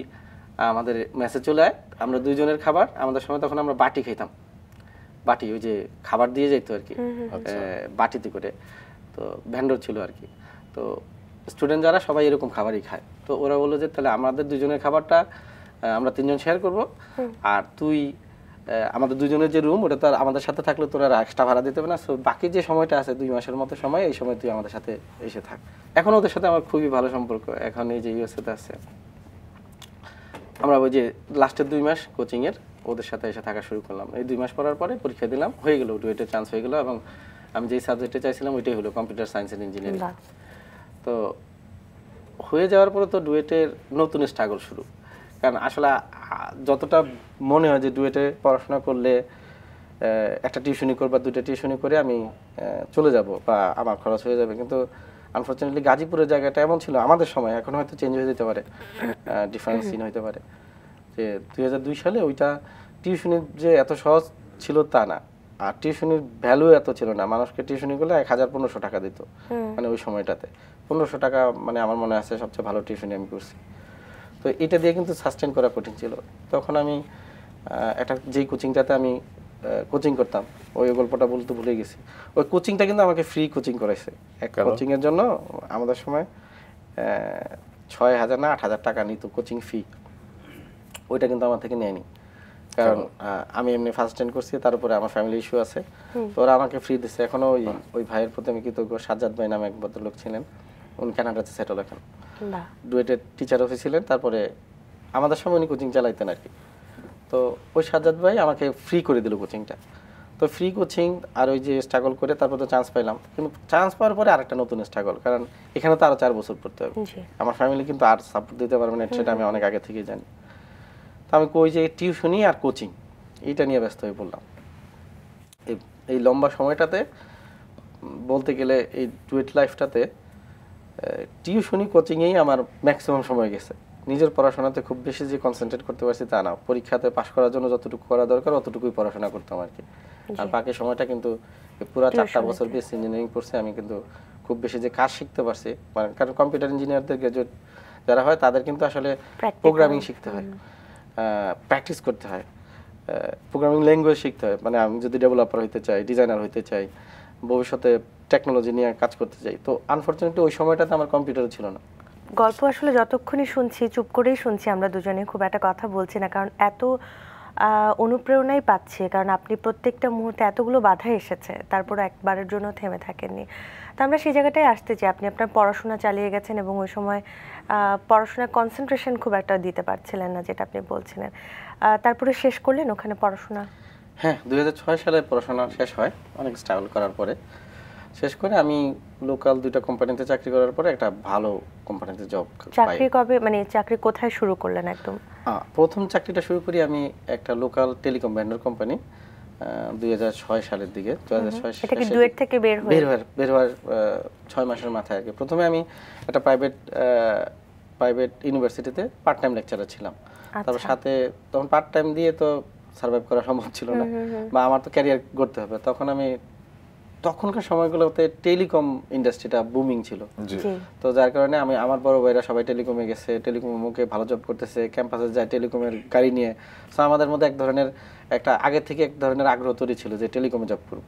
আমাদের মেসে চলে আয় আমরা দুইজনের খাবার আমাদের সময় তখন আমরা বাটি খেতাম বাটি ওই যে খাবার দিয়ে যেত আর কি বাটিতে করে তো ভেন্ডর ছিল আর কি তো স্টুডেন্ট যারা সবাই এরকম খাবারই খায় তো ওরা বললো যে তাহলে আমাদের দুজনের খাবারটা আমরা তিনজন শেয়ার করব আর তুই আমাদের দুজনের যে রুম ওটা তো আমাদের সাথে থাকলে তোরা এক্সট্রা ভাড়া দিতে হবে না সো বাকি যে সময়টা আছে 2 মাসের মতো সময় এই সময় তুই আমাদের সাথে এসে থাক এখন ওদের সাথে আমার খুবই ভালো সম্পর্ক এখন এই যে ইউএসএতে আছে আমরা ওই যে লাস্টের 2 মাস কোচিং এর ওদের সাথে এসে থাকা শুরু করলাম এই 2 মাস পড়ার পরে পরীক্ষা দিলাম হয়ে গেল ডুয়েটে চান্স হয়ে গেল এবং আমি যেই সাবজেক্টে চাইছিলাম ওইটাই হলো কম্পিউটার সায়েন্স এন্ড ইঞ্জিনিয়ারিং তো হয়ে যাওয়ার পরে তো ডুয়েটের নতুন স্ট্রাগল শুরু কারণ আসলে যতটা মনে হয় যে ডুয়েটে পড়াশোনা করলে একটা টিউশনি করব বা দুটো টিউশনি করে আমি চলে যাব বা আমার খরচ হয়ে যাবে কিন্তু আনফরচুনেটলি গাজীপুরের জায়গাটা এমন ছিল আমাদের সময় এখন হয়তো চেঞ্জ হয়ে যেতে পারে ডিফারেন্স সিন হতে পারে যে 2002 সালে ওইটা টিউশনি যে এত সহজ ছিল তা না আর টিউশনির ভ্যালু এত ছিল না মানুষকে টিউশনি করলে 1500 টাকা দিত মানে ওই সময়টাতে 1500 টাকা মানে আমার মনে আছে সবচেয়ে ভালো টিউশনি আমি করছি তো এটা দিয়ে কিন্তু সাস্টেইন করা কঠিন ছিল তখন আমি একটা যেই কোচিংটাতে আমি কোচিং করতাম ওই গল্পটা বলতে ভুলে গেছি ওই কোচিংটা কিন্তু আমাকে ফ্রি কোচিং করাইছে এক কোচিং এর জন্য আমাদের সময় 6000 না 8000 টাকা নিত কোচিং ফি ওইটা কিন্তু আমার থেকে নেয়নি কারণ আমি এমনি ফার্স্ট টাইম করছি তার উপরে আমার ফ্যামিলি ইস্যু আছে তো ওরা আমাকে ফ্রি দিছে এখনো ওই ভাইয়ের প্রতি আমি কৃতজ্ঞ সাজ্জাদ ভাই নামে এক ভদ্রলোক ছিলেন উনি কানাডাতে সেটেল এখন ডুয়েটের টিচার হয়েছিলেন তারপরে আমাদের সময় উনি কোচিং চালাইতেন আর কি তো ওই সাজ্জাদ ভাই আমাকে ফ্রি করে দিল কোচিংটা তো ফ্রি কোচিং আর ওই যে স্ট্রাগল করে তারপর তো চান্স পাইলাম কিন্তু চান্স পাওয়ার পরে আরেকটা নতুন স্ট্রাগল কারণ এখানে তো আরো 4 বছর পড়তে হবে আমার ফ্যামিলি কিন্তু আর সাপোর্ট দিতে পারবে না সেটা আমি অনেক আগে থেকেই জানি তো আমি কই যে টিউশনি আর কোচিং এটা নিয়ে ব্যস্ত হয়ে পড়লাম এই লম্বা সময়টাতে বলতে গেলে এই ডুয়েট লাইফটাতে টিউশনি কোচিংয়েই আমার ম্যাক্সিমাম সময় গেছে নিজের পড়াশোনাতে খুব বেশি যে কনসেন্ট্রেট করতে পারছি তা না পরীক্ষাতে পাস করার জন্য যতটুকু করা দরকার অতটুকুই পড়াশোনা করতাম আর কি আর বাকি সময়টা কিন্তু পুরো 4টা বছর বেশ ইঞ্জিনিয়ারিং পড়ছি আমি কিন্তু খুব বেশি যে কাজ শিখতে পারছি কারণ কম্পিউটার ইঞ্জিনিয়ারদের গ্র্যাজুয়েট যারা হয় তাদের কিন্তু আসলে প্রোগ্রামিং শিখতে হয় প্র্যাকটিস করতে হয় প্রোগ্রামিং ল্যাঙ্গুয়েজ শিখতে হয় মানে আমি যদি ডেভেলপার হতে চাই ডিজাইনার হতে চাই ভবিষ্যতে টেকনোলজি নিয়ে কাজ করতে চাই তো আনফরচুনেটলি ওই সময়টাতে আমার কম্পিউটারও ছিল না গল্প আসলে যতক্ষণই শুনছি চুপ করেই শুনছি আমরা দুজনে খুব একটা কথা বলছি না কারণ এত অনুপ্রেরণাই পাচ্ছি কারণ আপনি প্রত্যেকটা মুহূর্তে এতগুলো বাধা এসেছে তারপর একবারের জন্য থেমে থাকেননি তো আমরা সেই জায়গাটায় আসতে চাই আপনি আপনার পড়াশোনা চালিয়ে গেছেন এবং ওই সময় পড়াশোনার কনসেন্ট্রেশন খুব একটা দিতে পারছিলেন না যেটা আপনি বলছিলেন তারপরে শেষ করলেন ওখানে পড়াশোনা হ্যাঁ 2006 সালে পড়াশোনা শেষ হয় অনেক স্ট্রাগল করার পরে শেষ করে আমি লোকাল দুইটা কোম্পানিতে চাকরি করার পরে একটা ভালো কোম্পানিতে জব পাই চাকরি কবে মানে চাকরি কোথায় শুরু করলেন একদম প্রথম চাকরিটা শুরু করি আমি একটা লোকাল টেলিকম ভেন্ডর কোম্পানি 2006 সালের দিকে 2006 থেকে ডুয়েট থেকে বের হওয়ার 6 মাসের মাথায় আগে প্রথমে আমি একটা প্রাইভেট ইউনিভার্সিটিতে পার্ট টাইম লেকচারার ছিলাম তারপর সাথে তখন পার্ট টাইম দিয়ে তো সারভাইভ করা সম্ভব ছিল না বা আমার তো ক্যারিয়ার করতে হবে তখন আমি তখনকার সময়গুলোতে টেলিকম ইন্ডাস্ট্রিটা বুমিং ছিল জি তো যার কারণে আমি আমার বড় ভাইরা সবাই টেলিকমে গেছে টেলিকমে মুখে ভালো জব করতেছে ক্যাম্পাসে যায় টেলিকমের গাড়ি নিয়ে সো আমাদের মধ্যে এক ধরনের একটা আগে থেকে এক ধরনের আগ্রহ তৈরি ছিল যে টেলিকমে জব করব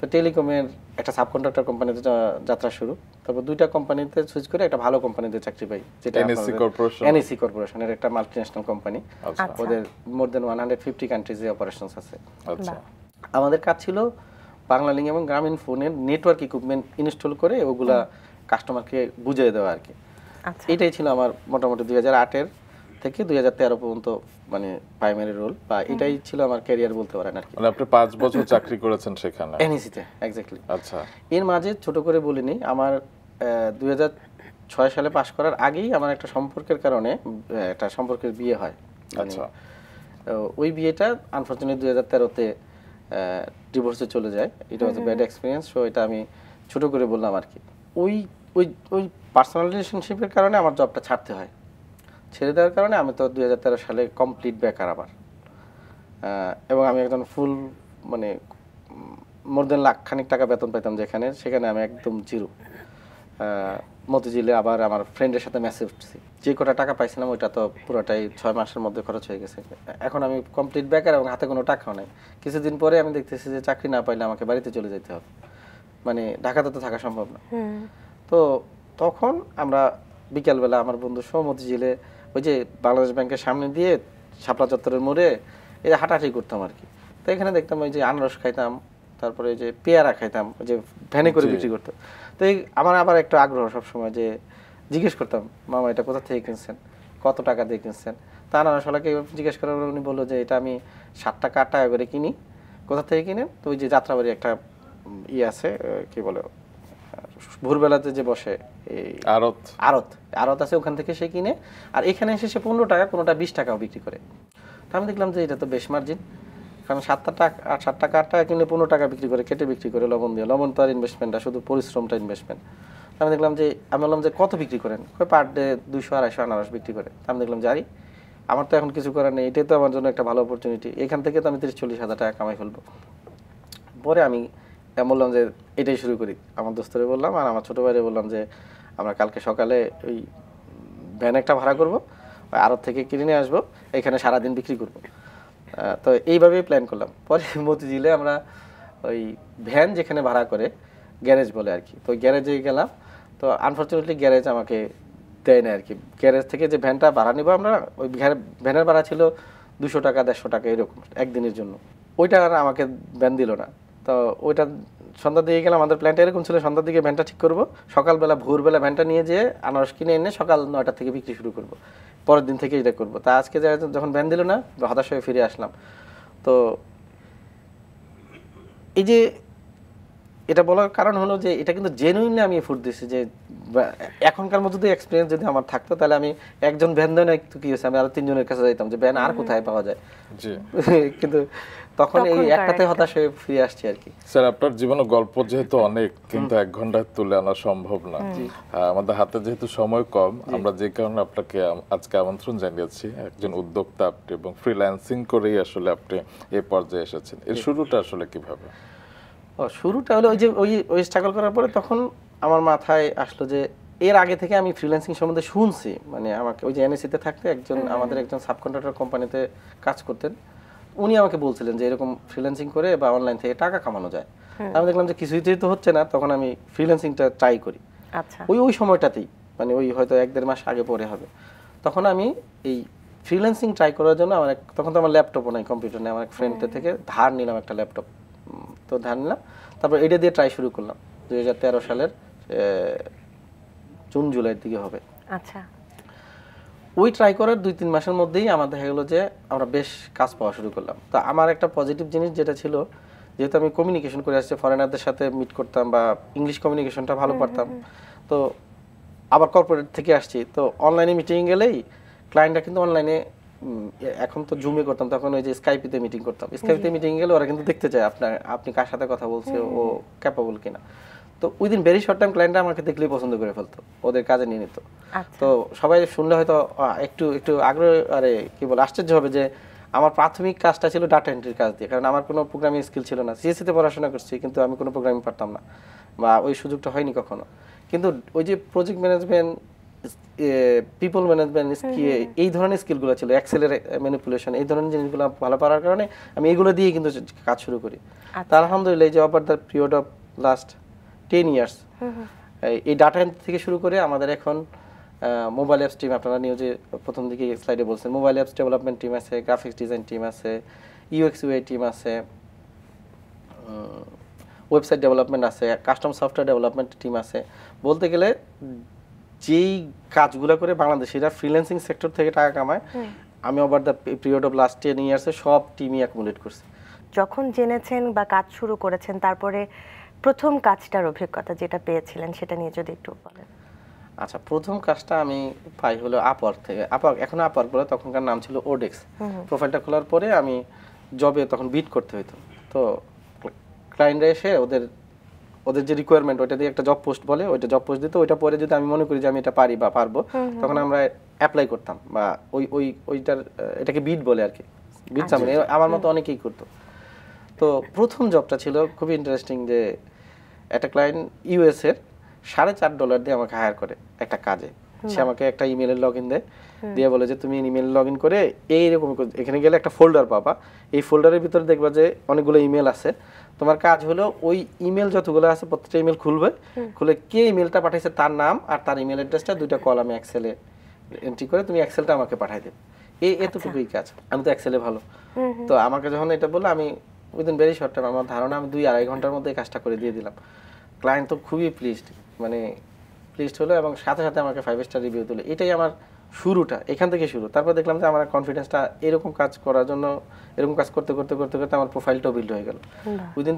তো টেলিকমের একটা সাব কন্ট্রাক্টর কোম্পানিতে যাত্রা শুরু তারপর দুইটা কোম্পানিতে সুইচ করে একটা ভালো কোম্পানিতে চাকরি পাই যেটা এনএসসি কর্পোরেশনের একটা মাল্টিন্যাশনাল কোম্পানি ওদের মোর দ্যান 150 কান্ট্রিজে অপারেশনস আছে আচ্ছা আমাদের কাজ ছিল বাংলালিংক এবং গ্রামীণ ফোনের নেটওয়ার্ক ইকুইপমেন্ট ইনস্টল করে ওগুলা কাস্টমারকে বুঝিয়ে দেওয়া আর কি আচ্ছা এটাই ছিল আমার মোটামুটি 2008 এর থেকে 2013 পর্যন্ত মানে প্রাইমারি রোল বা এটাই ছিল আমার ক্যারিয়ার বলতে পারেন আর কি মানে আপনি 5 বছর চাকরি করেছেন সেখানে এনএসসিতে এক্স্যাক্টলি আচ্ছা এর মাঝে ছোট করে বলিনি আমার 2006 সালে পাস করার আগেই আমার একটা সম্পর্কের কারণে একটা সম্পর্কের বিয়ে হয় আচ্ছা ওই বিয়েটা আনফরচুনেটলি 2013 তে ডিভোর্সে চলে যায় it was a bad experience so এটা আমি ছোট করে বললাম আর কি ওই ওই ওই পার্সোনাল রিলেশনশিপের কারণে আমার জবটা ছাড়তে হয় ছেড়ে দেওয়ার কারণে আমি তো 2013 সালে কমপ্লিট বেকার আবার এবং আমি একদম ফুল মানে মোর দেন লাখখানিক টাকা বেতন পেতাম যেখানে সেখানে আমি একদম জিরো মতিঝিলে আবার আমার ফ্রেন্ডের সাথে মেসেজ উঠছি যে কটা টাকা পাইছিলাম ওইটা তো পুরোটাই 6 মাসের মধ্যে খরচ হয়ে গেছে এখন আমি কমপ্লিট বেকার এবং হাতে কোনো টাকাও নাই কিছুদিন পরে আমি দেখতেছি যে চাকরি না পাইলে আমাকে বাড়িতে চলে যেতে হবে মানে ঢাকাতে তো থাকা সম্ভব না তো তখন আমরা বিকালবেলা আমার বন্ধু সহ মতিঝিলে ওই যে বাংলাদেশ ব্যাংকের সামনে দিয়ে শাপলা চত্বরের মোড়ে এই যে হাঁটাহাঁটি করতাম আর কি তো এখানে দেখতাম ওই যে আনারস খাইতাম তারপরে যে পেয়ারা খাইতাম যে ভ্যানে করে বিক্রি করতাম তো আমার আবার একটা আগ্রহ সব সময় যে জিজ্ঞেস করতাম মামা এটা কোথা থেকে কিনছেন কত টাকা দিয়ে কিনছেন তা না শালাকে জিজ্ঞেস করার উনি বললো যে এটা আমি 7 টাকা 8 টাকা করে কিনি কোথা থেকে কিনেন তো ওই যে যাত্রাবাড়ি একটা ইয়ে আছে কি বলে ভোরবেলাতে যে বসে আড়ত আড়ত আড়ত আছে ওখান থেকে সে কিনে আর এখানে এসে সে 15 টাকা কোনোটা 20 টাকাও বিক্রি করে তো আমি দেখলাম যে এটা তো বেশ মার্জিন কারণ 7 টাকা 8 টাকা কিনে 15 টাকা বিক্রি করে কেটে বিক্রি করে লবণ দিয়ে লবণ তো আর ইনভেস্টমেন্টটা শুধু পরিশ্রমটা ইনভেস্টমেন্ট আমি দেখলাম যে আমি বললাম যে কত বিক্রি করেন কয় পার ডে 200-250 আনারস বিক্রি করে আমি দেখলাম যে আরে আমার তো এখন কিছু করার নেই এটাই তো আমার জন্য একটা ভালো অপরচুনিটি এখান থেকে তো আমি 30-40 হাজার টাকা কামাই ফেলবো পরে আমি বললাম যে এটাই শুরু করি আমার দোস্তরে বললাম আর আমার ছোটো ভাইরে বললাম যে আমরা কালকে সকালে ওই ভ্যান একটা ভাড়া করবো আড়ত থেকে কিনে নিয়ে আসবো এখানে সারাদিন বিক্রি করবো তো এইভাবেই প্ল্যান করলাম পরে মতিঝিলে আমরা ওই ভ্যান যেখানে ভাড়া করে গ্যারেজ বলে আর কি তো গ্যারেজে গেলাম তো আনফর্চুনেটলি গ্যারেজ আমাকে দেয় না আর কি গ্যারেজ থেকে যে ভ্যানটা ভাড়া নিব আমরা ওই ভ্যানের ভাড়া ছিল 200 টাকা 150 টাকা এরকম একদিনের জন্য ওইটা আর আমাকে ভ্যান দিল না তো ওইটা সন্ধ্যার দিকে গেলাম আমাদের প্ল্যানটা এরকম ছিল সন্ধ্যার দিকে ভ্যানটা ঠিক করবো সকালবেলা ভোরবেলা ভ্যানটা নিয়ে যেয়ে আনারস কিনে এনে সকাল 9টা থেকে বিক্রি শুরু করবো পরের দিন থেকে এটা করবো তা আজকে যখন ভ্যান দিল না হতাশ হয়ে ফিরে আসলাম তো এই যে এটা বলার কারণ হলো যে এটা কিন্তু জেনুইনলি আমি এফোর্ট দিচ্ছি যে এখনকার মতো যদি এক্সপিরিয়েন্স যদি আমার থাকতো তাহলে আমি একজন ভ্যান দেয় না কি হয়েছে আমি আরো 3 জনের কাছে যাইতাম যে ভ্যান আর কোথায় পাওয়া যায় কিন্তু তখন এই একটাতে হতাশ হয়ে ফিরে আসছি আর কি স্যার আপনার জীবনের গল্প যেহেতু অনেক কিন্তু 1 ঘন্টায় তুলে আনা সম্ভব না আমাদের হাতে যেহেতু সময় কম আমরা যে কারণে আপনাকে আজকে আমন্ত্রণ জানিয়েছি একজন উদ্যোক্তা আপনি এবং ফ্রিল্যান্সিং করেই আসলে আপনি এই পর্যায়ে এসেছেন এর শুরুটা আসলে কিভাবে শুরুটা হলো ওই যে ওই স্ট্রাগল করার পরে তখন আমার মাথায় আসলো যে এর আগে থেকে আমি ফ্রিল্যান্সিং সম্বন্ধে শুনছি মানে আমাকে ওই যে এনএসসিতে থাকতে আমাদের একজন সাব কন্ট্রাক্টর কোম্পানিতে কাজ করতেন উনি আমাকে বলছিলেন যে এরকম ফ্রিল্যান্সিং করে বা অনলাইন থেকে টাকা কামানো যায় আমি দেখলাম যে কিছুতেই তো হচ্ছে না তখন আমি ফ্রিল্যান্সিংটা ট্রাই করি আচ্ছা ওই সময়টাতেই মানে ওই হয়তো 1-1.5 মাস আগে পরে হবে তখন আমি এই ফ্রিল্যান্সিং ট্রাই করার জন্য আমার তখন তো আমার ল্যাপটপও নাই কম্পিউটার নেই আমার এক ফ্রেন্ডের থেকে ধার নিলাম একটা ল্যাপটপ তো ধার নিলাম তারপর এটা দিয়ে ট্রাই শুরু করলাম 2013 সালের জুন-জুলাইয়ের দিকে হবে আচ্ছা ওই ট্রাই করার 2-3 মাসের মধ্যেই আমার দেখা গেল যে আমরা বেশ কাজ পাওয়া শুরু করলাম তো আমার একটা পজিটিভ জিনিস যেটা ছিল যেহেতু আমি কমিউনিকেশন করে আসছি ফরেনারদের সাথে মিট করতাম বা ইংলিশ কমিউনিকেশনটা ভালো পারতাম তো আবার কর্পোরেট থেকে আসছি তো অনলাইনে মিটিং গেলেই ক্লায়েন্টরা কিন্তু অনলাইনে এখন তো জুমে করতাম তখন ওই যে স্কাইপেতে মিটিং করতাম স্কাইপেতে মিটিং গেলে ওরা কিন্তু দেখতে চায় আপনার আপনি কার সাথে কথা বলছেন ও ক্যাপাবল কিনা তো উইদিন ভেরি শর্ট টাইম ক্লায়েন্টরা আমাকে দেখলেই পছন্দ করে ফেলতো ওদের কাজে নিয়ে নিত তো সবাই শুনলে হয়তো একটু একটু আগ্রহ আরে কি বল আশ্চর্য হবে যে আমার প্রাথমিক কাজটা ছিল ডাটা এন্ট্রির কাজ দিয়ে কারণ আমার কোনো প্রোগ্রামিং স্কিল ছিল না সিএসসি তে পড়াশোনা করছি কিন্তু আমি কোনো প্রোগ্রামিং পারতাম না বা ওই সুযোগটা হয়নি কখনো কিন্তু ওই যে প্রজেক্ট ম্যানেজমেন্ট people management এই ধরনের স্কিলগুলো ছিল এক্সেল এর ম্যানিপুলেশন এই ধরনের জিনিসগুলো ভালো পারার কারণে আমি এইগুলো দিয়ে কিন্তু কাজ শুরু করি তার আলহামদুলিল্লাহ যে over the period of last 10 years এই ডাটা থেকে শুরু করে আমাদের এখন মোবাইল অ্যাপস টিম আপনারা নিউজে প্রথম দিকে স্লাইডে বলছেন মোবাইল অ্যাপস ডেভেলপমেন্ট টিম আছে গ্রাফিক্স ডিজাইন টিম আছে ইউএক্স ইউআই টিম আছে ওয়েবসাইট ডেভেলপমেন্ট আছে কাস্টম সফটওয়্যার ডেভেলপমেন্ট টিম আছে বলতে গেলে যেই কাজগুলো করে বাংলাদেশিরা ফ্রিল্যান্সিং সেক্টর থেকে টাকা কামায় আমি over the period of last 10 ইয়ার্সে সব টিমই অ্যাকুমুলেট করছে যখন জেনেছেন বা কাজ শুরু করেছেন তারপরে প্রথম কাজটার অভিজ্ঞতা যেটা পেয়েছিলেন সেটা নিয়ে যদি একটু বলেন আচ্ছা প্রথম কাজটা আমি পাই হলো আপওয়ার্ক থেকে আপওয়ার্ক এখন আপওয়ার্ক বলে তখনকার নাম ছিল ওডেক্স প্রোফাইলটা খোলার পরে আমি জবে তখন বিড করতে হতো তো ক্লায়েন্টরা এসে ওদের ওদের যে রিকোয়ারমেন্ট ওটা দিয়ে একটা জব পোস্ট বলে ওইটা জব পোস্ট দিত ওইটা পরে যদি আমি মনে করি যে আমি এটা পারি বা পারবো তখন আমরা অ্যাপ্লাই করতাম বা ওই ওই ওইটার এটাকে বিড বলে আর কি বিড সামনে আমার মতো অনেকেই করতো তো প্রথম জবটা ছিল খুবই ইন্টারেস্টিং যে একটা ক্লায়েন্ট ইউএস এর $4.5 দিয়ে আমাকে হায়ার করে একটা কাজে সে আমাকে একটা ইমেলের লগ ইন দেয় দিয়ে বলে যে তুমি ইমেল লগ ইন করে এইরকম এখানে গেলে একটা ফোল্ডার পাবা এই ফোল্ডারের ভিতরে দেখবা যে অনেকগুলো ইমেল আছে তোমার কাজ হলো ওই ইমেল যতগুলো আছে প্রত্যেকটা ইমেল খুলবে খুলে কে ইমেলটা পাঠাইছে তার নাম আর তার ইমেল অ্যাড্রেসটা দুইটা কলামে এক্সেলে এন্ট্রি করে তুমি এক্সেলটা আমাকে পাঠাই দেবে এই এতটুকুই কাজ আমি তো এক্সেলে ভালো তো আমাকে যখন এটা বললো আমি উইদিন ভেরি শর্ট টাইম আমার ধারণা আমি 2-2.5 ঘন্টার মধ্যে এই কাজটা করে দিয়ে দিলাম ক্লায়েন্ট তো খুবই প্লিজড মানে প্লিজড হলো এবং সাথে সাথে আমাকে 5 স্টার রিভিউ দিল এটাই আমার শুরুটা এখান থেকে শুরু তারপর দেখলাম যে আমার কনফিডেন্সটা এরকম কাজ করার জন্য এরকম কাজ করতে করতে করতে করতে আমার প্রোফাইলটাও বিল্ড হয়ে গেল উইদিন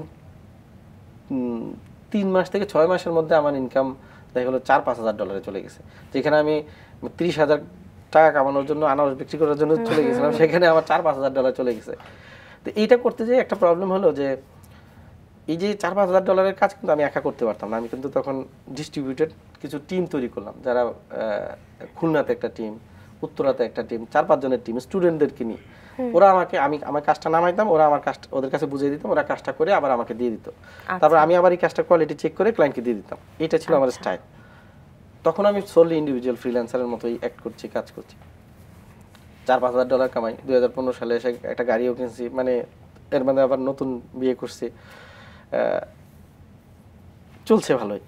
3 মাস থেকে 6 মাসের মধ্যে আমার ইনকাম দেখা গেলো $4-5 হাজার চলে গেছে যেখানে আমি $30,000 কামানোর জন্য আনারস বিক্রি করার জন্য চলে গেছিলাম সেখানে আমার $4-5 হাজার চলে গেছে তো এইটা করতে যে একটা প্রবলেম হলো যে এই যে $4-5 হাজার কাজ কিন্তু আমি একা করতে পারতাম না আমি কিন্তু তখন ডিস্ট্রিবিউটেড কিছু টিম তৈরি করলাম যারা খুলনাতে একটা টিম উত্তরাতে একটা টিম 4-5 জনের টিম স্টুডেন্টদেরকে নিয়ে ওরা আমাকে আমার কাজটা নামাইতাম ওরা আমার কাজটা ওদের কাছে বুঝিয়ে দিতাম ওরা কাজটা করে আবার আমাকে দিয়ে দিত তারপর আমি আবার এই কাজটা কোয়ালিটি চেক করে ক্লায়েন্টকে দিয়ে দিতাম এটা ছিল আমার স্টাইল তখন আমি সোললি ইন্ডিভিজুয়াল ফ্রিল্যান্সারের মতোই অ্যাক্ট করছি কাজ করছি $4-5 হাজার কামাই 2015 সালে এসে একটা গাড়িও কিনছি মানে এর মধ্যে আবার নতুন বিয়ে করছি চলছে ভালোই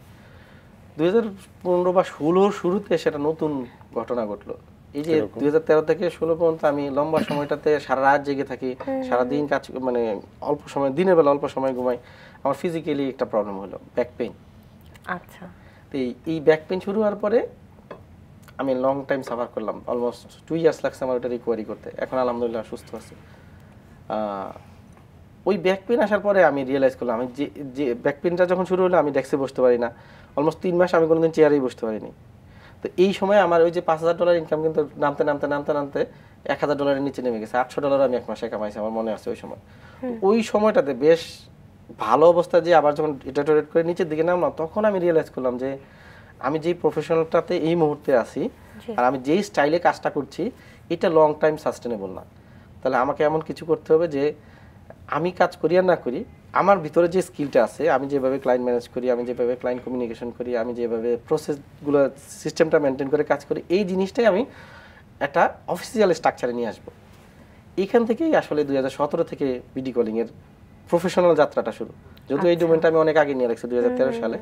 2015 বা 2016 শুরুতে সেটা নতুন ঘটনা ঘটলো এই যে 2013 থেকে 2016 পর্যন্ত আমি লম্বা সময়টাতে সারা রাত জেগে থাকি সারাদিন কাজ মানে অল্প সময় দিনের বেলা অল্প সময় ঘুমাই আমার ফিজিক্যালি একটা প্রবলেম হলো ব্যাক পেইন আচ্ছা তো এই ব্যাক পেইন শুরু হওয়ার পরে আমি লং টাইম সাফার করলাম অলমোস্ট 2 ইয়ার্স লাগছে আমার ওটা রিকভারি করতে এখন আলহামদুলিল্লাহ সুস্থ আছি ওই ব্যাক পেন আসার পরে আমি রিয়েলাইজ করলাম আমি যে ব্যাক পেনটা যখন শুরু হলো আমি ডেস্কে বসতে পারি না অলমোস্ট 3 মাস আমি কোনোদিন চেয়ারেই বসতে পারিনি তো এই সময় আমার ওই যে $5,000 ইনকাম কিন্তু নামতে নামতে নামতে নামতে $1,000 নিচে নেমে গেছে $800 আমি এক মাসে কামাইছি আমার মনে আছে ওই সময় ওই সময়টাতে বেশ ভালো অবস্থা যে আবার যখন এটা টরেট করে নিচের দিকে নামলাম তখন আমি রিয়েলাইজ করলাম যে আমি যেই প্রফেশনালটাতে এই মুহূর্তে আছি আর আমি যেই স্টাইলে কাজটা করছি এটা লং টাইম সাস্টেনেবল না তাহলে আমাকে এমন কিছু করতে হবে যে আমি কাজ করি আর না করি আমার ভিতরে যে স্কিলটা আছে আমি যেভাবে ক্লায়েন্ট ম্যানেজ করি আমি যেভাবে ক্লায়েন্ট কমিউনিকেশন করি আমি যেভাবে প্রসেসগুলো সিস্টেমটা মেনটেন করে কাজ করি এই জিনিসটাই আমি একটা অফিসিয়াল স্ট্রাকচারে নিয়ে আসবো এইখান থেকেই আসলে 2017 থেকে বিডি কলিংয়ের প্রফেশনাল যাত্রাটা শুরু যদিও এই ডোমেনটা আমি অনেক আগে নিয়ে রাখছি 2013 সালে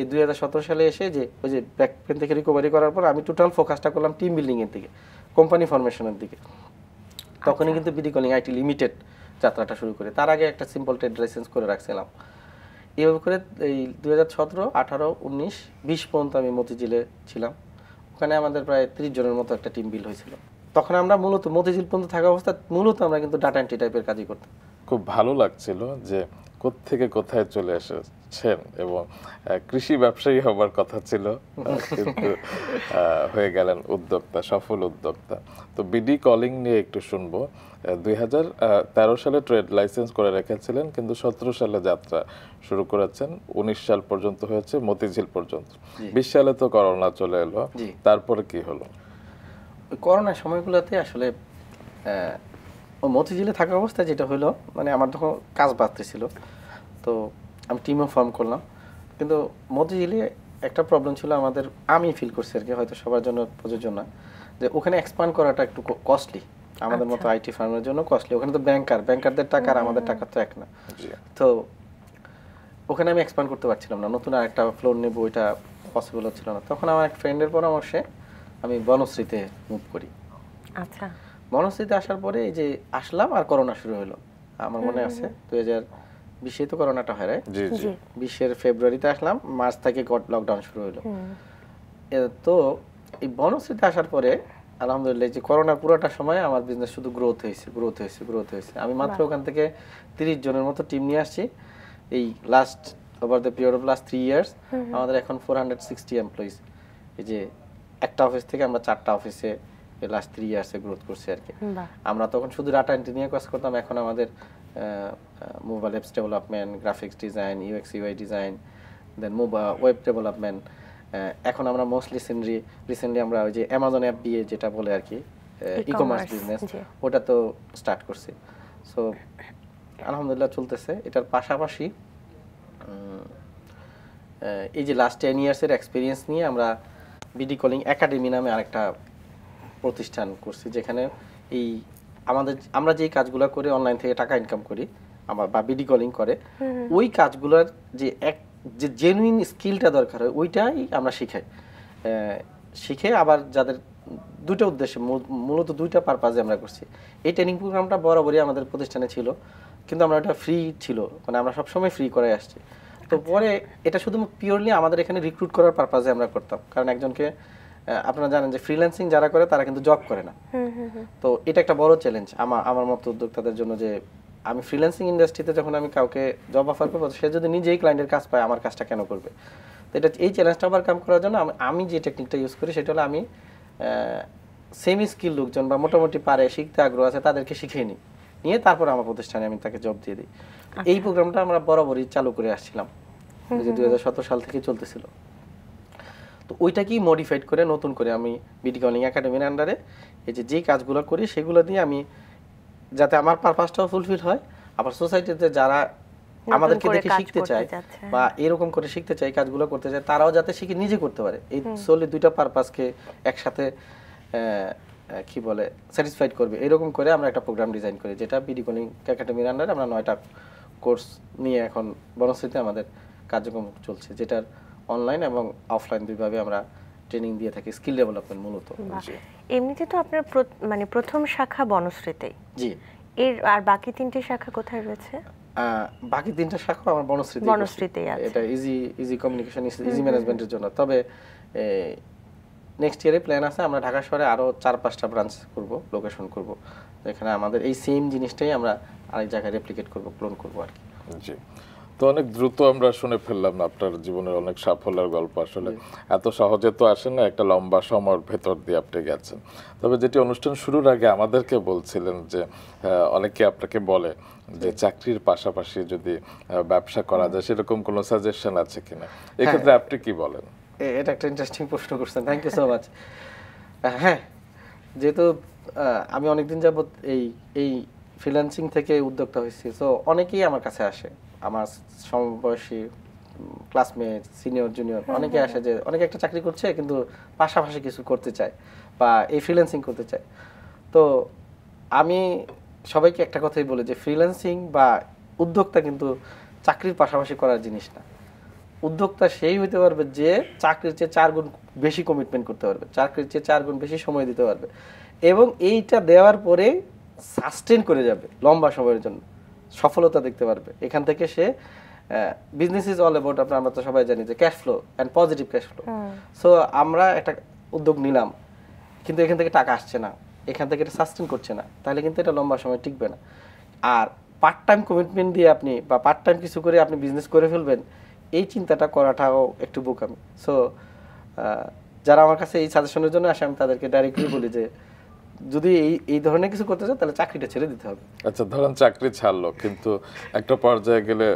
এই 2017 সালে এসে যে ওই যে ব্যাক পেন থেকে রিকভারি করার পর আমি টোটাল ফোকাসটা করলাম টিম বিল্ডিংয়ের দিকে কোম্পানি ফরমেশনের দিকে তখনই কিন্তু বিডি কলিং আইটি লিমিটেড যাত্রাটা শুরু করে তার আগে একটা সিম্পল ট্রেড লাইসেন্স করে রাখছিলাম এইভাবে করে এই 2017, 2018, 2019, 20 পর্যন্ত আমি মতিঝিলে ছিলাম ওখানে আমাদের প্রায় 30 জনের মতো একটা টিম বিল হয়েছিল তখন আমরা মূলত মতিঝিল পর্যন্ত থাকা অবস্থা মূলত আমরা কিন্তু ডাটা এন্ট্রি টাইপের কাজই করতাম খুব ভালো লাগছিল যে কোথা থেকে কোথায় চলে এসে যাচ্ছেন এবং কৃষি ব্যবসায়ী হবার কথা ছিল কিন্তু হয়ে গেলেন উদ্যোক্তা, সফল উদ্যোক্তা। তো বিডি কলিং নিয়ে একটু শুনবো। 2013 সালে ট্রেড লাইসেন্স করে রেখেছিলেন কিন্তু 17 সালে যাত্রা শুরু করেছেন, 19 সাল পর্যন্ত হয়েছে, মতিঝিল পর্যন্ত। 20 সালে তো করোনা চলে এলো, তারপরে কি হলো? করোনার সময়গুলোতে আসলে মতিঝিলে থাকা অবস্থায় যেটা হলো, মানে আমার তখন কাজ বাড়তেছিল, তো আমি টিমও ফর্ম করলাম। কিন্তু মতিঝিলে একটা প্রবলেম ছিল আমাদের, আমি ফিল করছি আর কি, হয়তো সবার জন্য প্রযোজ্য না, যে ওখানে এক্সপ্যান্ড করাটা একটু কস্টলি, আমাদের মতো আইটি ফার্মের জন্য কস্টলি। ওখানে তো ব্যাংকারদের টাকা আর আমাদের টাকা তো এক না, তো ওখানে আমি এক্সপ্যান্ড করতে পারছিলাম না, নতুন আর একটা ফ্লোর নেব ওইটা পসিবল হচ্ছিল না। তখন আমার এক ফ্রেন্ডের পরামর্শে আমি বনশ্রীতে মুভ করি। আচ্ছা, বনশ্রীতে আসার পরে এই যে আসলাম আর করোনা শুরু হলো। আমার মনে আছে 2020 তো করোনাটা হয়, রাইট? 20 এর ফেব্রুয়ারিতে আসলাম, মার্চ থেকে লকডাউন শুরু হলো। তো এই বনশ্রীতে আসার পরে আলহামদুলিল্লাহ যে করোনা পুরোটা সময় আমার বিজনেস শুধু গ্রোথ হয়েছে। আমি মাত্র ওখান থেকে 30 জনের মতো টিম নিয়ে আসছি। এই last over the period of last 3 years আমাদের এখন 460 এমপ্লয়িজ। এই যে একটা অফিস থেকে আমরা 4টা অফিসে লাস্ট 3 ইয়ার্সে গ্রোথ করছি আর কি। আমরা তখন শুধু ডাটা এন্ট্রি নিয়ে কাজ করতাম, এখন আমাদের mobile apps development, graphics design, ইউএক্স ইউআই design, then mobile web development. এখন আমরা মোস্টলি রিসেন্টলি আমরা ওই যে অ্যামাজন অ্যাপ দিয়ে যেটা বলে আর কি ই কমার্স বিজনেস, ওটা তো স্টার্ট করছি। সো আলহামদুলিল্লাহ চলতেছে। এটার পাশাপাশি এই যে লাস্ট 10 ইয়ার্সের এক্সপিরিয়েন্স নিয়ে আমরা বিডি কলিং একাডেমি নামে আরেকটা প্রতিষ্ঠান করছি, যেখানে এই আমরা যে কাজগুলো করে অনলাইন থেকে টাকা ইনকাম করি আমার বা বিডি কলিং করে, ওই কাজগুলোর যে জেনুইন স্কিলটা দরকার হয় ওইটাই আমরা শিখে আবার যাদের দুটো উদ্দেশ্যে, মূলত 2টা পারপাজে আমরা করছি। এই ট্রেনিং প্রোগ্রামটা বরাবরই আমাদের প্রতিষ্ঠানে ছিল, কিন্তু আমরা এটা ফ্রি ছিল, মানে আমরা সবসময় ফ্রি করে আসছি। তো পরে এটা শুধু পিওরলি আমাদের এখানে রিক্রুট করার পারপাজে আমরা করতাম, কারণ একজনকে আপনারা জানেন যে ফ্রিল্যান্সিং যারা করে তারা কিন্তু জব করে না। তো এটা একটা বড় চ্যালেঞ্জ আমার মতো উদ্যোক্তাদের জন্য, যে আমি ফ্রিল্যান্সিং ইন্ডাস্ট্রিতে যখন আমি কাউকে জব অফার করবো, সে যদি নিজেই ক্লায়েন্টের কাজ পায় আমার কাজটা কেন করবে? তো এটা এই চ্যালেঞ্জটা ওভারকাম করার জন্য আমি যে টেকনিকটা ইউজ করি সেটা হলো, আমি সেমি স্কিল লোকজন বা মোটামুটি পারে, শিখতে আগ্রহ আছে তাদেরকে শিখিয়ে নিয়ে তারপর আমার প্রতিষ্ঠানে আমি তাকে জব দিয়ে দিই। এই প্রোগ্রামটা আমরা বরাবরই চালু করে আসছিলাম, 2017 সাল থেকে চলতেছিল। তো ওইটাকেই মডিফাইড করে নতুন করে আমি বিডি কলিং একাডেমির আন্ডারে এই যে কাজগুলো করি সেগুলো দিয়ে আমি যাতে আমার পারপাসটাও ফুলফিল হয়, আবার সোসাইটিতে যারা আমাদেরকে দেখে শিখতে চায় বা এরকম করে শিখতে চায়, কাজগুলো করতে চায়, তারাও যাতে শিখে নিজে করতে পারে। এই সোলি 2টা পারপাসকে একসাথে কি বলে স্যাটিসফাইড করবে, এরকম করে আমরা একটা প্রোগ্রাম ডিজাইন করি, যেটা বিডি কলিং একাডেমির আন্ডারে আমরা 9টা কোর্স নিয়ে এখন বনশ্রীতে আমাদের কার্যক্রম চলছে, যেটার অনলাইন এবং অফলাইন দুইভাবে আমরা ট্রেনিং দিয়ে থাকি, স্কিল ডেভেলপমেন্ট মূলত। এমনিতে তো আপনার মানে প্রথম শাখা বনশ্রীতেই, জি, এর আর বাকি 3টে শাখা কোথায় রয়েছে? বাকি 3টা শাখা আমার বনশ্রীতেই আছে। এটা ইজি কমিউনিকেশন, ইজি ম্যানেজমেন্টের জন্য। তবে নেক্সট ইয়ারে প্ল্যান আছে আমরা ঢাকা শহরে আরো 4-5টা ব্রাঞ্চ করব, লোকেশন করব, যেখানে আমাদের এই সেম জিনিসটাই আমরা আরেক জায়গায় রেপ্লিকেট করব, ক্লোন করব আর কি। জি, তো অনেক দ্রুত আমরা শুনে ফেললাম আপনার জীবনের অনেক সাফল্যের গল্প। আসলে এত সহজে তো আসেন না, একটা লম্বা সময়ের ভেতর দিয়ে আপনি গেছেন। তবে যেটি অনুষ্ঠান শুরুর আগে আমাদেরকে বলছিলেন যে অনেকে আপনাকে বলে যে চাকরির পাশাপাশি যদি ব্যবসা করা যায়, সেরকম কোনো সাজেশন আছে কিনা, এক্ষেত্রে আপনি কি বলেন? এটা একটা ইন্টারেস্টিং প্রশ্ন করছেন, থ্যাংক ইউ সো মাচ। হ্যাঁ, যেহেতু আমি অনেকদিন যাবৎ এই ফ্রিল্যান্সিং থেকে উদ্যোক্তা হয়েছি, তো অনেকেই আমার কাছে আসে, আমার সমবয়সী ক্লাসমেট, সিনিয়র, জুনিয়র অনেকে আসে, যে অনেকে একটা চাকরি করছে কিন্তু পাশাপাশি কিছু করতে চায় বা এই ফ্রিল্যান্সিং করতে চায়। তো আমি সবাইকে একটা কথাই বলি যে ফ্রিল্যান্সিং বা উদ্যোক্তা কিন্তু চাকরির পাশাপাশি করার জিনিস না। উদ্যোক্তা সেই হইতে পারবে যে চাকরির চেয়ে 4 গুণ বেশি কমিটমেন্ট করতে পারবে, চাকরির চেয়ে 4 গুণ বেশি সময় দিতে পারবে, এবং এইটা দেওয়ার পরে সাস্টেন করে যাবে লম্বা সময়ের জন্য, সফলতা দেখতে পারবে। এখান থেকে সে বিজনেস ইজ অল অ্যাবাউট, আপনারা আমরা তো সবাই জানি যে cash flow and positive cash flow. So আমরা একটা উদ্যোগ নিলাম কিন্তু এখান থেকে টাকা আসছে না, এখান থেকে এটা সাস্টেন করছে না, তাহলে কিন্তু এটা লম্বা সময় টিকবে না। আর পার্ট টাইম কমিটমেন্ট দিয়ে আপনি বা পার্ট টাইম কিছু করে আপনি বিজনেস করে ফেলবেন, এই চিন্তাটা করাটাও একটু বোকামি সো যারা আমার কাছে এই সাজেশনের জন্য আসে আমি তাদেরকে ডাইরেক্টলি বলি যে যদি এই ধরনের কিছু করতে চাও তাহলে চাকরিটা ছেড়ে দিতে হবে আচ্ছা ধরুন চাকরি ছাড়লো কিন্তু একটা পর্যায়ে গেলে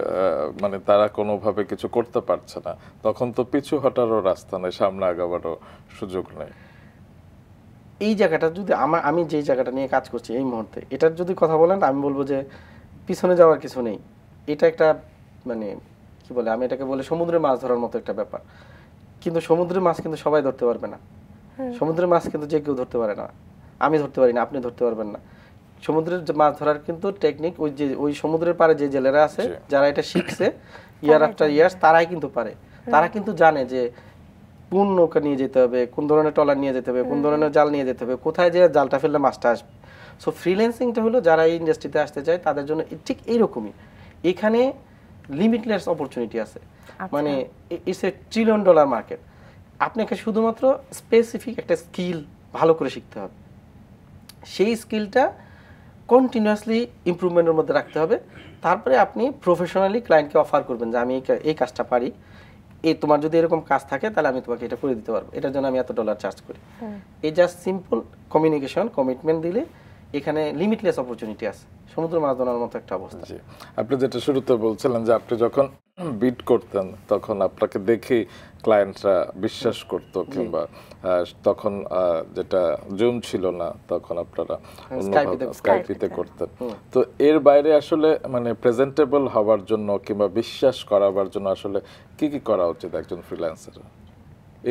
মানে তারা কোনো ভাবে কিছু করতে পারছে না তখন তো পিছু হটারও রাস্তা নেই সামনে আগাবারও সুযোগ নেই এই জায়গাটা যদি আমি যে জায়গাটা নিয়ে কাজ করছি এই মুহূর্তে এটার যদি কথা বলেন আমি বলবো যে পিছনে যাওয়ার কিছু নেই এটা একটা মানে কি বলে আমি এটাকে বলে সমুদ্রে মাছ ধরার মতো একটা ব্যাপার কিন্তু সমুদ্রের মাছ কিন্তু সবাই ধরতে পারবে না সমুদ্রের মাছ কিন্তু যে কেউ ধরতে পারে না আমি ধরতে পারি না আপনি ধরতে পারবেন না সমুদ্রের মাছ ধরার কিন্তু টেকনিক ওই যে ওই সমুদ্রের পারে যে জেলেরা আছে যারা এটা শিখছে ইয়ার আফটার ইয়ার তারাই কিন্তু পারে তারা কিন্তু জানে যে কোন নৌকা নিয়ে যেতে হবে কোন ধরনের ট্রলার নিয়ে যেতে হবে কোন ধরনের জাল নিয়ে যেতে হবে কোথায় যে জালটা ফেললে মাছটা আসবে সো ফ্রিল্যান্সিংটা হলো যারা এই ইন্ডাস্ট্রিতে আসতে চায় তাদের জন্য ঠিক এইরকমই এখানে লিমিটলেস অপরচুনিটি আছে মানে it's a trillion dollar market আপনাকে শুধুমাত্র স্পেসিফিক একটা স্কিল ভালো করে শিখতে হবে সেই স্কিলটা কন্টিনিউয়াসলি ইমপ্রুভমেন্টের মধ্যে রাখতে হবে তারপরে আপনি প্রফেশনালি ক্লায়েন্টকে অফার করবেন যে আমি এই কাজটা পারি এই তোমার যদি এরকম কাজ থাকে তাহলে আমি তোমাকে এটা করে দিতে পারবো এটার জন্য আমি এত ডলার চার্জ করি এই জাস্ট সিম্পল কমিউনিকেশন কমিটমেন্ট দিলে এখানে লিমিটলেস অপরচুনিটি আছে সমুদ্র মাছ ধরার মতো একটা অবস্থা আপনি যেটা শুরুতে বলছিলেন যে আপনি যখন বিড করতেন তখন আপনাকে দেখে ক্লায়েন্টরা বিশ্বাস করত কিংবা তখন যেটা জুম ছিল না তখন আপনারা স্কাইপিতে করতেন তো এর বাইরে আসলে মানে প্রেজেন্টেবল হওয়ার জন্য কিংবা বিশ্বাস করাবার জন্য আসলে কি কি করা উচিত একজন ফ্রিল্যান্সার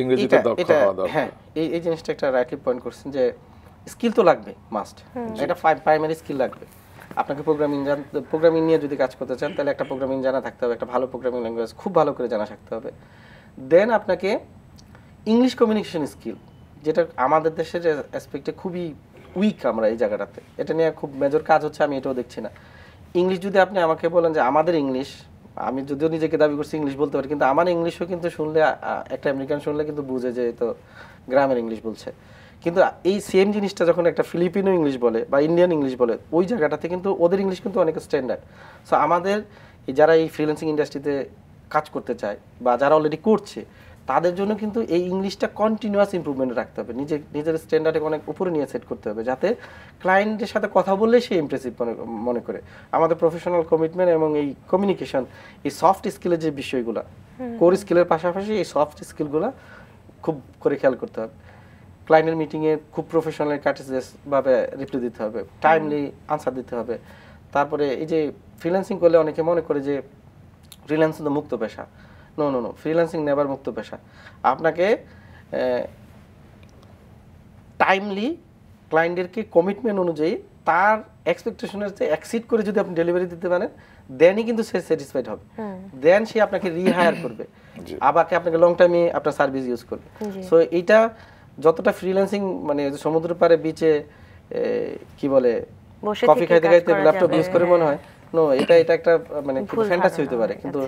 ইংরেজিতে দক্ষ হওয়া দরকার হ্যাঁ এই জিনিসটা একটা রাইটলি পয়েন্ট করছেন যে স্কিল তো লাগবে মাস্ট এটা প্রাইমারি স্কিল লাগবে আপনাকে প্রোগ্রামিং নিয়ে যদি কাজ করতে চান তাহলে একটা প্রোগ্রামিং জানা থাকতে হবে একটা ভালো প্রোগ্রামিং ল্যাঙ্গুয়েজ খুব ভালো করে জানা থাকতে হবে দেন আপনাকে ইংলিশ কমিউনিকেশন স্কিল যেটা আমাদের দেশের অ্যাসপেক্টে খুবই উইক আমরা এই জায়গাটাতে এটা নিয়ে খুব মেজর কাজ হচ্ছে আমি এটাও দেখছি না ইংলিশ যদি আপনি আমাকে বলেন যে আমাদের ইংলিশ আমি যদিও নিজেকে দাবি করছি ইংলিশ বলতে পারি কিন্তু আমার ইংলিশও কিন্তু শুনলে একটা আমেরিকান শুনলে কিন্তু বুঝে যে তো গ্রামের ইংলিশ বলছে কিন্তু এই সেম জিনিসটা যখন একটা ফিলিপিনো ইংলিশ বলে বা ইন্ডিয়ান ইংলিশ বলে ওই জায়গাটাতে কিন্তু ওদের ইংলিশ কিন্তু অনেক স্ট্যান্ডার্ড সো আমাদের যারা এই ফ্রিল্যান্সিং ইন্ডাস্ট্রিতে কাজ করতে চায় বা যারা অলরেডি করছে তাদের জন্য কিন্তু এই ইংলিশটা কন্টিনিউয়াস ইমপ্রুভমেন্ট রাখতে হবে নিজের স্ট্যান্ডার্ডে অনেক উপরে নিয়ে সেট করতে হবে যাতে ক্লায়েন্টের সাথে কথা বললে সে ইমপ্রেসিভ মনে করে আমাদের প্রফেশনাল কমিটমেন্ট এবং এই কমিউনিকেশন এই সফট স্কিলের যে বিষয়গুলো কোর স্কিলের পাশাপাশি এই সফট স্কিলগুলো খুব করে খেয়াল করতে হবে ক্লায়েন্টের মিটিংয়ে খুব প্রফেশনাল কার্টেজভাবে রিপ্লাই দিতে হবে টাইমলি আনসার দিতে হবে তারপরে এই যে ফ্রিল্যান্সিং করলে অনেকে মনে করে যে ফ্রিল্যান্সিং তো মুক্ত পেশা no no no freelancing never মুক্ত পেশা আপনাকে টাইমলি ক্লায়েন্টেরকে কমিটমেন্ট অনুযায়ী তার এক্সপেকটেশনের চেয়ে এক্সিড করে যদি আপনি ডেলিভারি দিতে পারেন দেনই কিন্তু সে স্যাটিসফাইড হবে দেন সে আপনাকে রিহায়ার করবে আবার আপনাকে লং টাইমে আপনার সার্ভিস ইউজ করবে সো এইটা যতটা ফ্রিল্যান্সিং মানে সমুদ্র পারে বিচে কি বলে কফি খাইতে খাইতে ল্যাপটপ ইউজ করে মনে হয় নো এটা একটা মানে ফ্যান্টাসি হতে পারে কিন্তু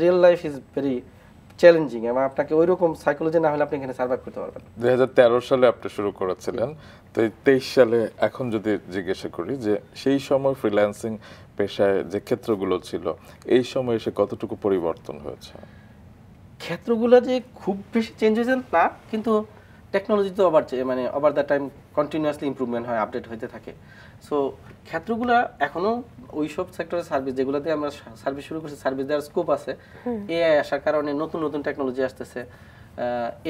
real life is very challenging এবং আপনাকে ওইরকম সাইকোলজি না হলে আপনি এখানে সার্ভাইভ করতে পারবেন 2013 সালে আপনি শুরু করেছিলেন তো 23 সালে এখন যদি জিজ্ঞাসা করি যে সেই সময় ফ্রিল্যান্সিং পেশায় যে ক্ষেত্রগুলো ছিল এই সময়ে এসে কতটুকু পরিবর্তন হয়েছে ক্ষেত্রগুলো যে খুব বেশি চেঞ্জ হয়েছে না কিন্তু টেকনোলজি তো মানে over the time continuously improvement হয় আপডেট হইতে থাকে সো ক্ষেত্রগুলো এখনও ওইসব সেক্টরের সার্ভিস যেগুলোতে আমরা সার্ভিস শুরু করছি সার্ভিস দেওয়ার স্কোপ আছে এআই আসার কারণে নতুন নতুন টেকনোলজি আসতেছে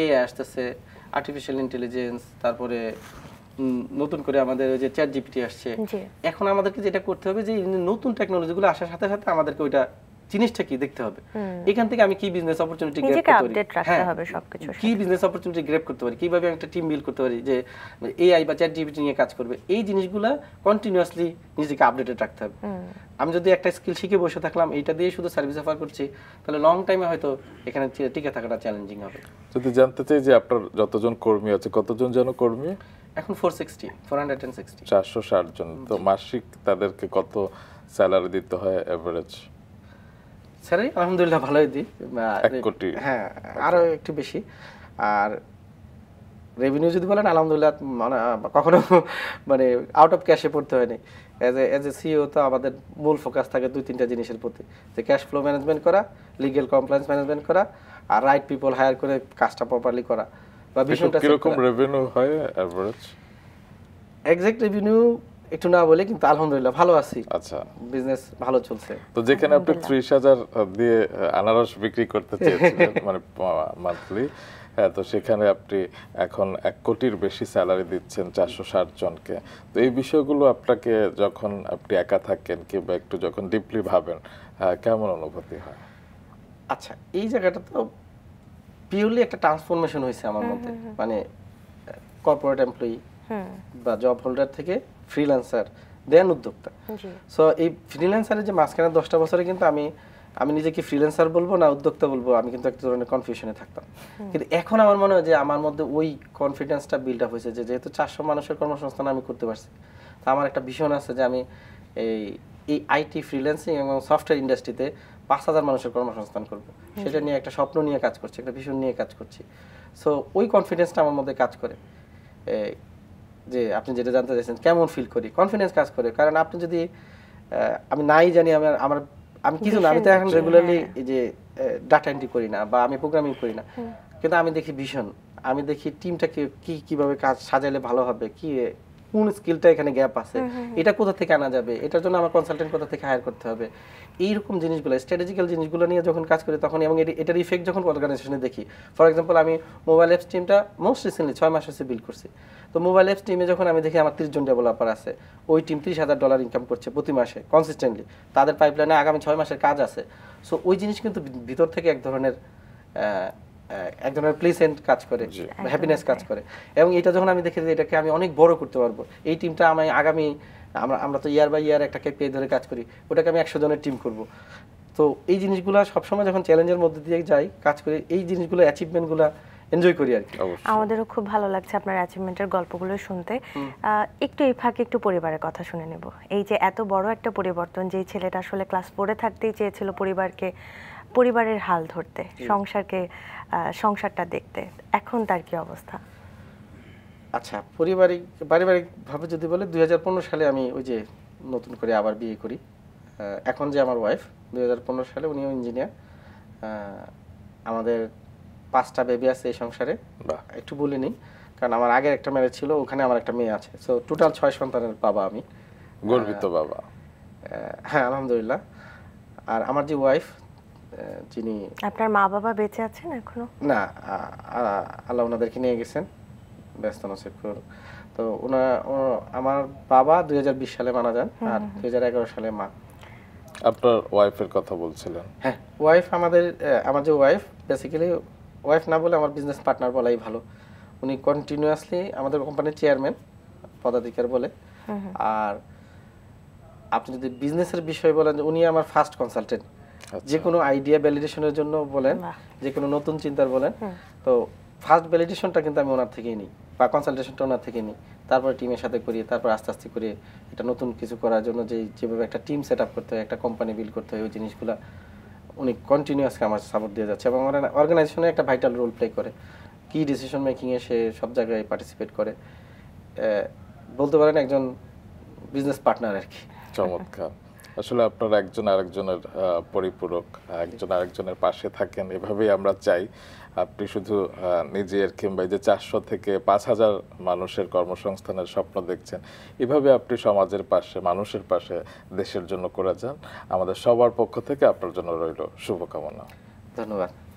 এআই আসতেছে আর্টিফিশিয়াল ইন্টেলিজেন্স তারপরে নতুন করে আমাদের ওই যে চ্যাট জিপিটি আসছে এখন আমাদেরকে যেটা করতে হবে যে নতুন টেকনোলজিগুলো আসার সাথে সাথে আমাদেরকে ওইটা জিনিসটা কি দেখতে হবে এখান থেকে আমি কি বিজনেস অপরচুনিটি গ্র্যাব করতে পারি সবকিছু কি বিজনেস অপরচুনিটি গ্র্যাব করতে পারি কিভাবে একটা টিম বিল্ড করতে পারি যে এআই বা চ্যাট জিপিটি নিয়ে কাজ করবে এই জিনিসগুলো কন্টিনিউয়াসলি নিজেকে আপডেটেড রাখতে হবে আমি যদি একটা স্কিল শিখে বসে থাকলাম এটা দিয়ে শুধু সার্ভিস অফার করছি তাহলে লং টাইমে হয়তো এখানে টিকে থাকাটা চ্যালেঞ্জিং হবে যদি জানতে চাই যে আপনার যতজন কর্মী আছে কতজন যেন কর্মী এখন 460 460 জন তো মাসিক তাদেরকে কত স্যালারি দিতে হয় এভারেজ স্যালারি আলহামদুলিল্লাহ ভালোই দিই 1 কোটি হ্যাঁ আরও একটু বেশি আর Revenue যদি বলেন আলহামদুলিল্লাহ মানে কখনো মানে আউট অফ ক্যাশে পড়তে হয়নি এজ এ সিইও তো আমাদের মূল ফোকাস থাকে দুই তিনটা জিনিসের প্রতি যে ক্যাশ ফ্লো ম্যানেজমেন্ট করা লিগ্যাল কমপ্লায়েন্স ম্যানেজমেন্ট করা আর রাইট পিপল হায়ার করে কাজটা প্রপারলি করা বা বিষয়টা কি রকম রেভিনিউ হয় এভারেজ এক্সাক্ট রেভিনিউ একটু না বলে কিন্তু আলহামদুলিল্লাহ ভালো আছি আচ্ছা বিজনেস ভালো চলছে তো যেখানে আপনি 30000 দিয়ে আনারস বিক্রি করতে চেয়েছিলেন মানে মান্থলি তো সেখানে আপনি এখন 1 কোটির বেশি স্যালারি দিচ্ছেন 460 জনকে তো এই বিষয়গুলো আপনাকে যখন আপনি একা থাকেন কিংবা একটু যখন ডিপলি ভাবেন কেমন অনুভূতি হয় আচ্ছা এই জায়গাটা তো পিওরলি একটা ট্রান্সফরমেশন হইছে আমার মধ্যে মানে কর্পোরেট এমপ্লয়ি বা জব হোল্ডার থেকে ফ্রিল্যান্সার দেন উদ্যোক্তা সো এই ফ্রিল্যান্সারের যে মাঝখানে 10টা বছরে কিন্তু আমি নিজেকে ফ্রিল্যান্সার বলবো না উদ্যোক্তা বলবো আমি কিন্তু একটা ধরনের কনফিউশনে থাকতাম কিন্তু এখন আমার মনে হয় যে আমার মধ্যে ওই কনফিডেন্সটা বিল্ড আপ হয়েছে যে যেহেতু 400 মানুষের কর্মসংস্থান আমি করতে পারছি তো আমার একটা ভিশন আছে যে আমি এই আইটি ফ্রিল্যান্সিং এবং সফটওয়্যার ইন্ডাস্ট্রিতে 5000 মানুষের কর্মসংস্থান করব সেটা নিয়ে একটা স্বপ্ন নিয়ে কাজ করছি একটা ভিশন নিয়ে কাজ করছি সো ওই কনফিডেন্সটা আমার মধ্যে কাজ করে যে আপনি যেটা জানতে চাইছেন কেমন ফিল করি কনফিডেন্স কাজ করে কারণ আপনি যদি আমি নাই জানি আমি কিছু না আমি তো এখন রেগুলারলি এই যে ডাটা এন্ট্রি করি না বা আমি প্রোগ্রামিং করি না কিন্তু আমি দেখি ভিশন আমি দেখি টিমটাকে কি কিভাবে কাজ সাজালে ভালো হবে কি কোন স্কিলটা এখানে গ্যাপ আছে এটা কোথা থেকে আনা যাবে এটার জন্য আমার কনসালটেন্ট কোথা থেকে হায়ার করতে হবে এই রকম জিনিসগুলো স্ট্র্যাটেজিক্যাল জিনিসগুলো নিয়ে যখন কাজ করি তখন এবং এটার ইফেক্ট যখন অর্গানাইজেশনে দেখি ফর এক্সাম্পল আমি মোবাইল অ্যাপস টিমটা মোস্ট রিসেন্টলি 6 মাস হয়েছে বিল্ড করছি তো মোবাইল অ্যাপস টিমে যখন আমি দেখি আমার 30 জন ডেভেলপার আছে ওই টিম $30,000 ইনকাম করছে প্রতি মাসে কনসিস্টেন্টলি তাদের পাইপলাইনে আগামী 6 মাসের কাজ আছে সো ওই জিনিস কিন্তু ভিতর থেকে এক ধরনের প্লেসেন্ট কাজ করে হ্যাপিনেস কাজ করে এবং এটা যখন আমি দেখি যে এটাকে আমি অনেক বড় করতে পারবো এই টিমটা আমি আগামী আমরা তো ইয়ার বাই ইয়ার একটা কেপি ধরে কাজ করি ওটাকে আমি 100 জনের টিম করব তো এই জিনিসগুলো সব সময় যখন চ্যালেঞ্জের মধ্যে দিয়ে যাই কাজ করে এই জিনিসগুলো অ্যাচিভমেন্টগুলো এনজয় করি আর কি আমাদেরও খুব ভালো লাগছে আপনার অ্যাচিভমেন্টের গল্পগুলো শুনতে একটু এই ফাঁকে একটু পরিবারের কথা শুনে নেব এই যে এত বড় একটা পরিবর্তন যেই ছেলেটা আসলে ক্লাস 4 এ থাকতেই চেয়েছিল পরিবারের হাল ধরতে সংসারটা দেখতে এখন তার কি অবস্থা আচ্ছা পারিবারিক ভাবে যদি বলে 2015 সালে আমি ওই যে নতুন করে আবার বিয়ে করি এখন যে আমার ওয়াইফ 2015 সালে উনিও ইঞ্জিনিয়ার আমাদের 5টা বেবি আছে এই সংসারে একটু বলি নেই কারণ আমার আগের একটা ম্যারেজ ছিল ওখানে আমার একটা মেয়ে আছে সো টোটাল 6 সন্তানের বাবা আমি গর্বিত বাবা হ্যাঁ আলহামদুলিল্লাহ আর আমার যে ওয়াইফ যিনি আপনার মা বাবা বেঁচে আছেন এখনো না আল্লাহ ওনাদেরকে নিয়ে গেছেন ব্যস্ত নসিব করে তো আমার বাবা 2020 সালে মারা যান আর 2011 সালে মা আপনার ওয়াইফের কথা বলছিলেন হ্যাঁ ওয়াইফ আমার যে ওয়াইফ বেসিক্যালি ওয়াইফ না বলে আমার বিজনেস পার্টনার বলাই ভালো উনি কন্টিনিউয়াসলি আমাদের কোম্পানির চেয়ারম্যান পদাধিকার বলে আর আপনি যদি বিজনেসের বিষয় বলেন উনি আমার ফার্স্ট কনসালটেন্ট যে কোনো আইডিয়া ভ্যালিডেশনের জন্য বলেন যে কোনো নতুন চিন্তার বলেন তো ফার্স্ট ভ্যালিডেশনটা কিন্তু আমি ওনার থেকেই নিই বা কনসালটেশনটা ওনার থেকেই নিই তারপর টিমের সাথে করি তারপর আস্তে করে এটা নতুন কিছু করার জন্য যেভাবে একটা টিম সেটআপ করতে হয় একটা কোম্পানি বিল্ড করতে হয় ওই জিনিসগুলো উনি কন্টিনিউয়াসলি আমার সাপোর্ট দিয়ে যাচ্ছে এবং অর্গানাইজেশনে একটা ভাইটাল রোল প্লে করে কি ডিসিশন মেকিংয়ে সে সব জায়গায় পার্টিসিপেট করে বলতে পারেন একজন বিজনেস পার্টনার আর কি চমৎকার আসলে আপনারা একজন আরেকজনের পরিপূরক একজন আরেকজনের পাশে থাকেন এভাবেই আমরা চাই আপনি শুধু নিজের কিংবা যে 400 থেকে 5000 মানুষের কর্মসংস্থানের স্বপ্ন দেখছেন এভাবে আপনি সমাজের পাশে মানুষের পাশে দেশের জন্য করে যান আমাদের সবার পক্ষ থেকে আপনার জন্য রইল শুভকামনা ধন্যবাদ